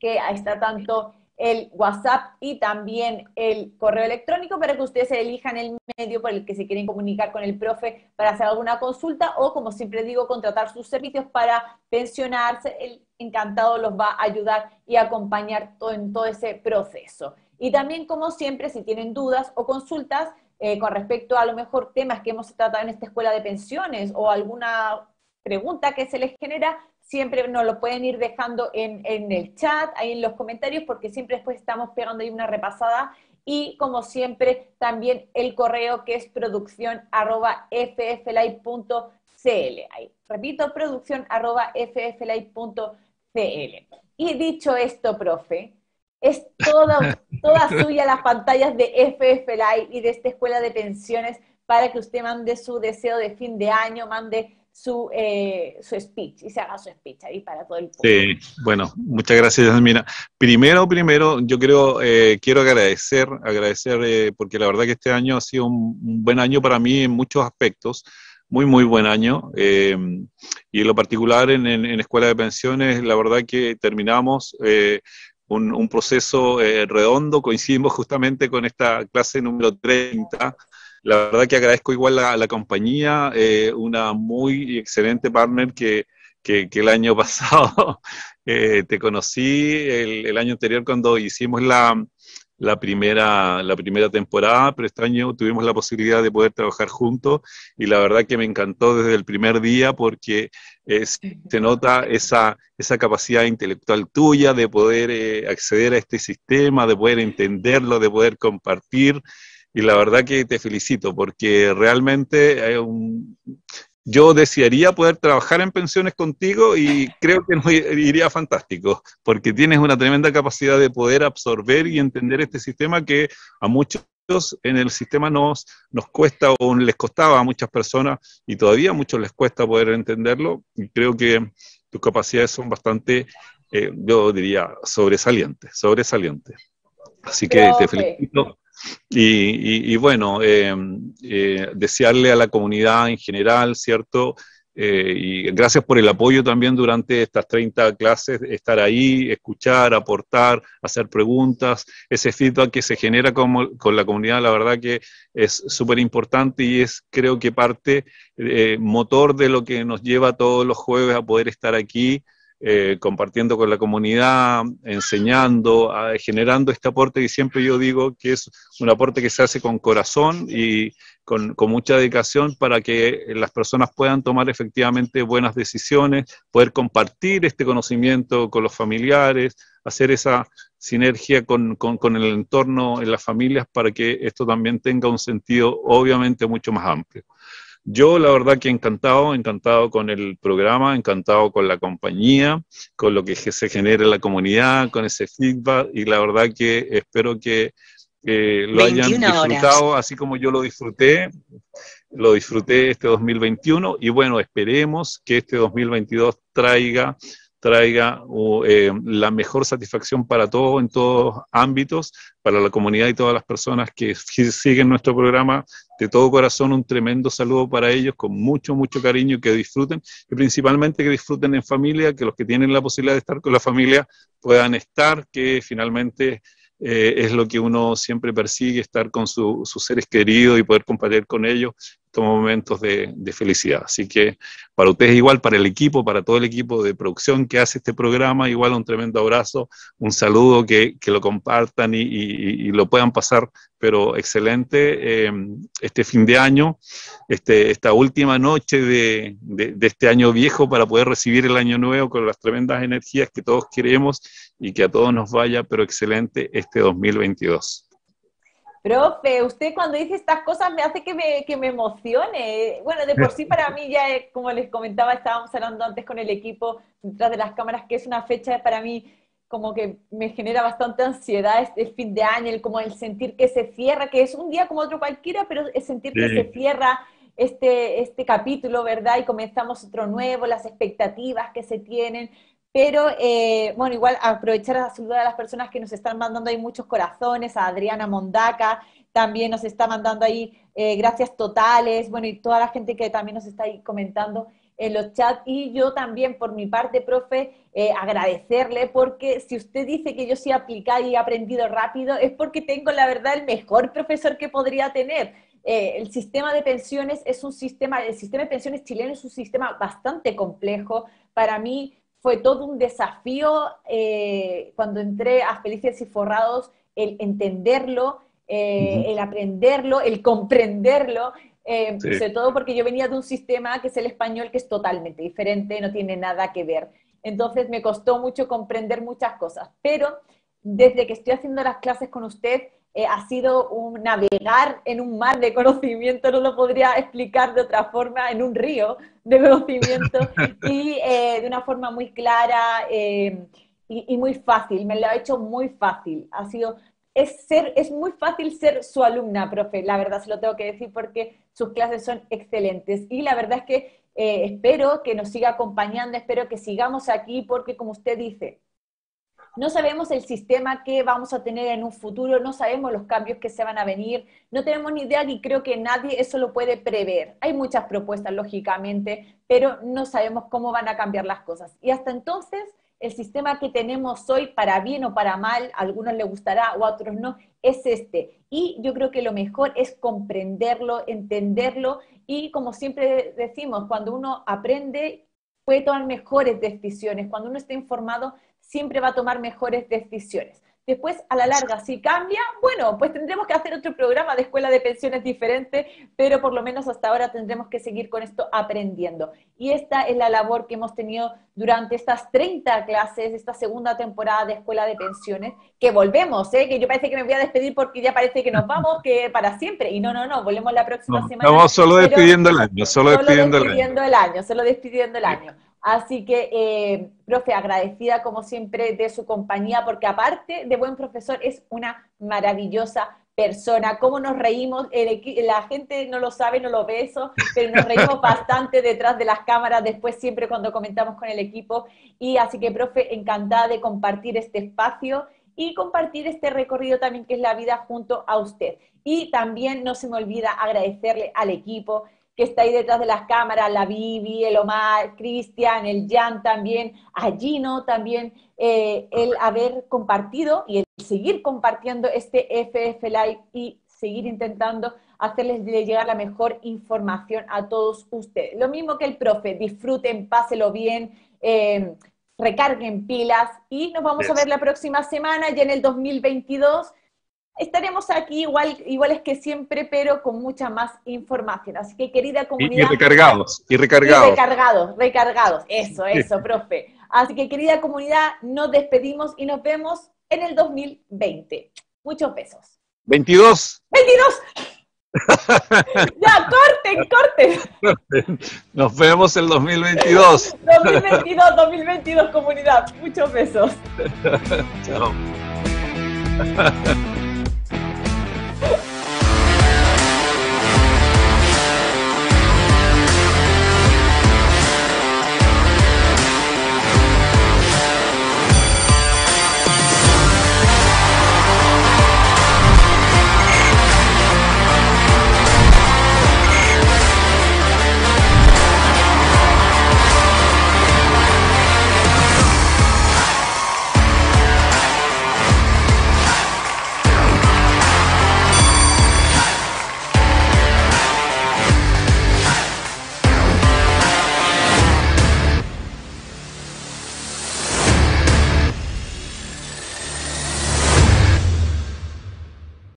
que ahí está tanto... el WhatsApp y también el correo electrónico para que ustedes elijan el medio por el que se quieren comunicar con el profe para hacer alguna consulta o, como siempre digo, contratar sus servicios para pensionarse. Él encantado los va a ayudar y acompañar todo, en todo ese proceso. Y también, como siempre, si tienen dudas o consultas eh, con respecto a, a lo mejor temas que hemos tratado en esta escuela de pensiones o alguna pregunta que se les genera, siempre nos lo pueden ir dejando en, en el chat, ahí en los comentarios, porque siempre después estamos pegando ahí una repasada. Y como siempre, también el correo que es producción arroba f f live punto c l. Ahí, repito, producción arroba f f live punto c l. Y dicho esto, profe, es toda, toda suya las pantallas de F F Live y de esta escuela de pensiones para que usted mande su deseo de fin de año, mande su, eh, su speech, y se haga su speech ahí para todo el público. Sí, bueno, muchas gracias, Yasmina. Primero, primero, yo creo, eh, quiero agradecer, agradecer eh, porque la verdad que este año ha sido un, un buen año para mí en muchos aspectos, muy, muy buen año, eh, y en lo particular en, en, en Escuela de Pensiones, la verdad que terminamos eh, un, un proceso eh, redondo, coincidimos justamente con esta clase número treinta, La verdad que agradezco igual a, a la compañía, eh, una muy excelente partner que, que, que el año pasado eh, te conocí, el, el año anterior cuando hicimos la, la, primera, la primera temporada, pero este año tuvimos la posibilidad de poder trabajar juntos y la verdad que me encantó desde el primer día porque eh, se nota esa, esa capacidad intelectual tuya de poder eh, acceder a este sistema, de poder entenderlo, de poder compartir. Y la verdad que te felicito, porque realmente eh, un, yo desearía poder trabajar en pensiones contigo y creo que nos iría fantástico, porque tienes una tremenda capacidad de poder absorber y entender este sistema que a muchos en el sistema nos, nos cuesta o les costaba a muchas personas y todavía a muchos les cuesta poder entenderlo. Y creo que tus capacidades son bastante, eh, yo diría, sobresalientes, sobresalientes. Así que te felicito. Y, y, y bueno, eh, eh, desearle a la comunidad en general, ¿cierto? Eh, y gracias por el apoyo también durante estas treinta clases, estar ahí, escuchar, aportar, hacer preguntas, ese feedback que se genera con, con la comunidad, la verdad que es súper importante y es creo que parte, eh, motor de lo que nos lleva todos los jueves a poder estar aquí, Eh, compartiendo con la comunidad, enseñando, eh, generando este aporte que siempre yo digo que es un aporte que se hace con corazón y con, con mucha dedicación para que las personas puedan tomar efectivamente buenas decisiones, poder compartir este conocimiento con los familiares, hacer esa sinergia con, con, con el entorno en las familias para que esto también tenga un sentido obviamente mucho más amplio. Yo la verdad que encantado, encantado con el programa, encantado con la compañía, con lo que se genera en la comunidad, con ese feedback, y la verdad que espero que eh, lo hayan disfrutado, horas. así como yo lo disfruté, lo disfruté este dos mil veintiuno, y bueno, esperemos que este dos mil veintidós traiga, traiga uh, eh, la mejor satisfacción para todos, en todos ámbitos, para la comunidad y todas las personas que siguen nuestro programa. De todo corazón, un tremendo saludo para ellos, con mucho, mucho cariño, que disfruten, y principalmente que disfruten en familia, que los que tienen la posibilidad de estar con la familia puedan estar, que finalmente eh, es lo que uno siempre persigue, estar con su, sus seres queridos y poder compartir con ellos estos momentos de, de felicidad. Así que para ustedes igual, para el equipo, para todo el equipo de producción que hace este programa, igual un tremendo abrazo, un saludo, que, que lo compartan y, y, y lo puedan pasar pero excelente eh, este fin de año, este, esta última noche de, de, de este año viejo para poder recibir el año nuevo con las tremendas energías que todos queremos y que a todos nos vaya, pero excelente este dos mil veintidós. Profe, usted cuando dice estas cosas me hace que me, que me emocione. Bueno, de por sí para mí ya, como les comentaba, estábamos hablando antes con el equipo detrás de las cámaras, que es una fecha para mí como que me genera bastante ansiedad este fin de año, el, como el sentir que se cierra, que es un día como otro cualquiera, pero es sentir que sí. se cierra este, este capítulo, ¿verdad? Y comenzamos otro nuevo, las expectativas que se tienen, pero eh, bueno, igual aprovechar a saludar a las personas que nos están mandando ahí muchos corazones, a Adriana Mondaca, también nos está mandando ahí eh, gracias totales, bueno, y toda la gente que también nos está ahí comentando. en los chats. Y yo también, por mi parte, profe, eh, agradecerle, porque si usted dice que yo sí he aplicado y he aprendido rápido, es porque tengo, la verdad, el mejor profesor que podría tener. Eh, el sistema de pensiones es un sistema, el sistema de pensiones chileno es un sistema bastante complejo. Para mí fue todo un desafío eh, cuando entré a Felices y Forrados, el entenderlo, eh, uh-huh. el aprenderlo, el comprenderlo, eh, sí. sobre todo porque yo venía de un sistema que es el español, que es totalmente diferente, no tiene nada que ver. Entonces me costó mucho comprender muchas cosas, pero desde que estoy haciendo las clases con usted, Eh, ha sido un navegar en un mar de conocimiento, no lo podría explicar de otra forma, en un río de conocimiento, y eh, de una forma muy clara eh, y, y muy fácil, me lo ha hecho muy fácil, ha sido, es, ser, es muy fácil ser su alumna, profe, la verdad se lo tengo que decir, porque sus clases son excelentes, y la verdad es que eh, espero que nos siga acompañando, espero que sigamos aquí, porque como usted dice, no sabemos el sistema que vamos a tener en un futuro, no sabemos los cambios que se van a venir, no tenemos ni idea y creo que nadie eso lo puede prever. Hay muchas propuestas, lógicamente, pero no sabemos cómo van a cambiar las cosas. Y hasta entonces, el sistema que tenemos hoy, para bien o para mal, a algunos les gustará o a otros no, es este. Y yo creo que lo mejor es comprenderlo, entenderlo, y como siempre decimos, cuando uno aprende, puede tomar mejores decisiones. Cuando uno está informado, siempre va a tomar mejores decisiones. Después, a la larga, si cambia, bueno, pues tendremos que hacer otro programa de escuela de pensiones diferente, pero por lo menos hasta ahora tendremos que seguir con esto aprendiendo. Y esta es la labor que hemos tenido durante estas treinta clases, esta segunda temporada de escuela de pensiones, que volvemos, ¿eh? Que yo parece que me voy a despedir porque ya parece que nos vamos, que para siempre, y no, no, no, volvemos la próxima no, semana. Estamos solo despidiendo el año, solo, solo despidiendo, despidiendo el año. año. Solo despidiendo el año. Así que, eh, profe, agradecida como siempre de su compañía, porque aparte de buen profesor, es una maravillosa persona. Cómo nos reímos, el, la gente no lo sabe, no lo ve eso, pero nos reímos bastante detrás de las cámaras, después siempre cuando comentamos con el equipo. Y así que, profe, encantada de compartir este espacio y compartir este recorrido también que es la vida junto a usted. Y también no se me olvida agradecerle al equipo que está ahí detrás de las cámaras, la Vivi, el Omar, Cristian, el Jan también, a Gino también, eh, el haber compartido y el seguir compartiendo este F F Live y seguir intentando hacerles llegar la mejor información a todos ustedes. Lo mismo que el profe, disfruten, páselo bien, eh, recarguen pilas y nos vamos a ver la próxima semana, ya en el dos mil veintidós. Estaremos aquí igual, iguales que siempre, pero con mucha más información. Así que, querida comunidad... Y recargados, y recargados. Y recargados, recargados. Eso, eso, profe. Así que, querida comunidad, nos despedimos y nos vemos en el dos mil veinte. Muchos besos. ¿veintidós? ¡veintidós! ¡Ya, corten, corten! Nos vemos el dos mil veintidós. dos mil veintidós, dos mil veintidós, comunidad. Muchos besos. Chao.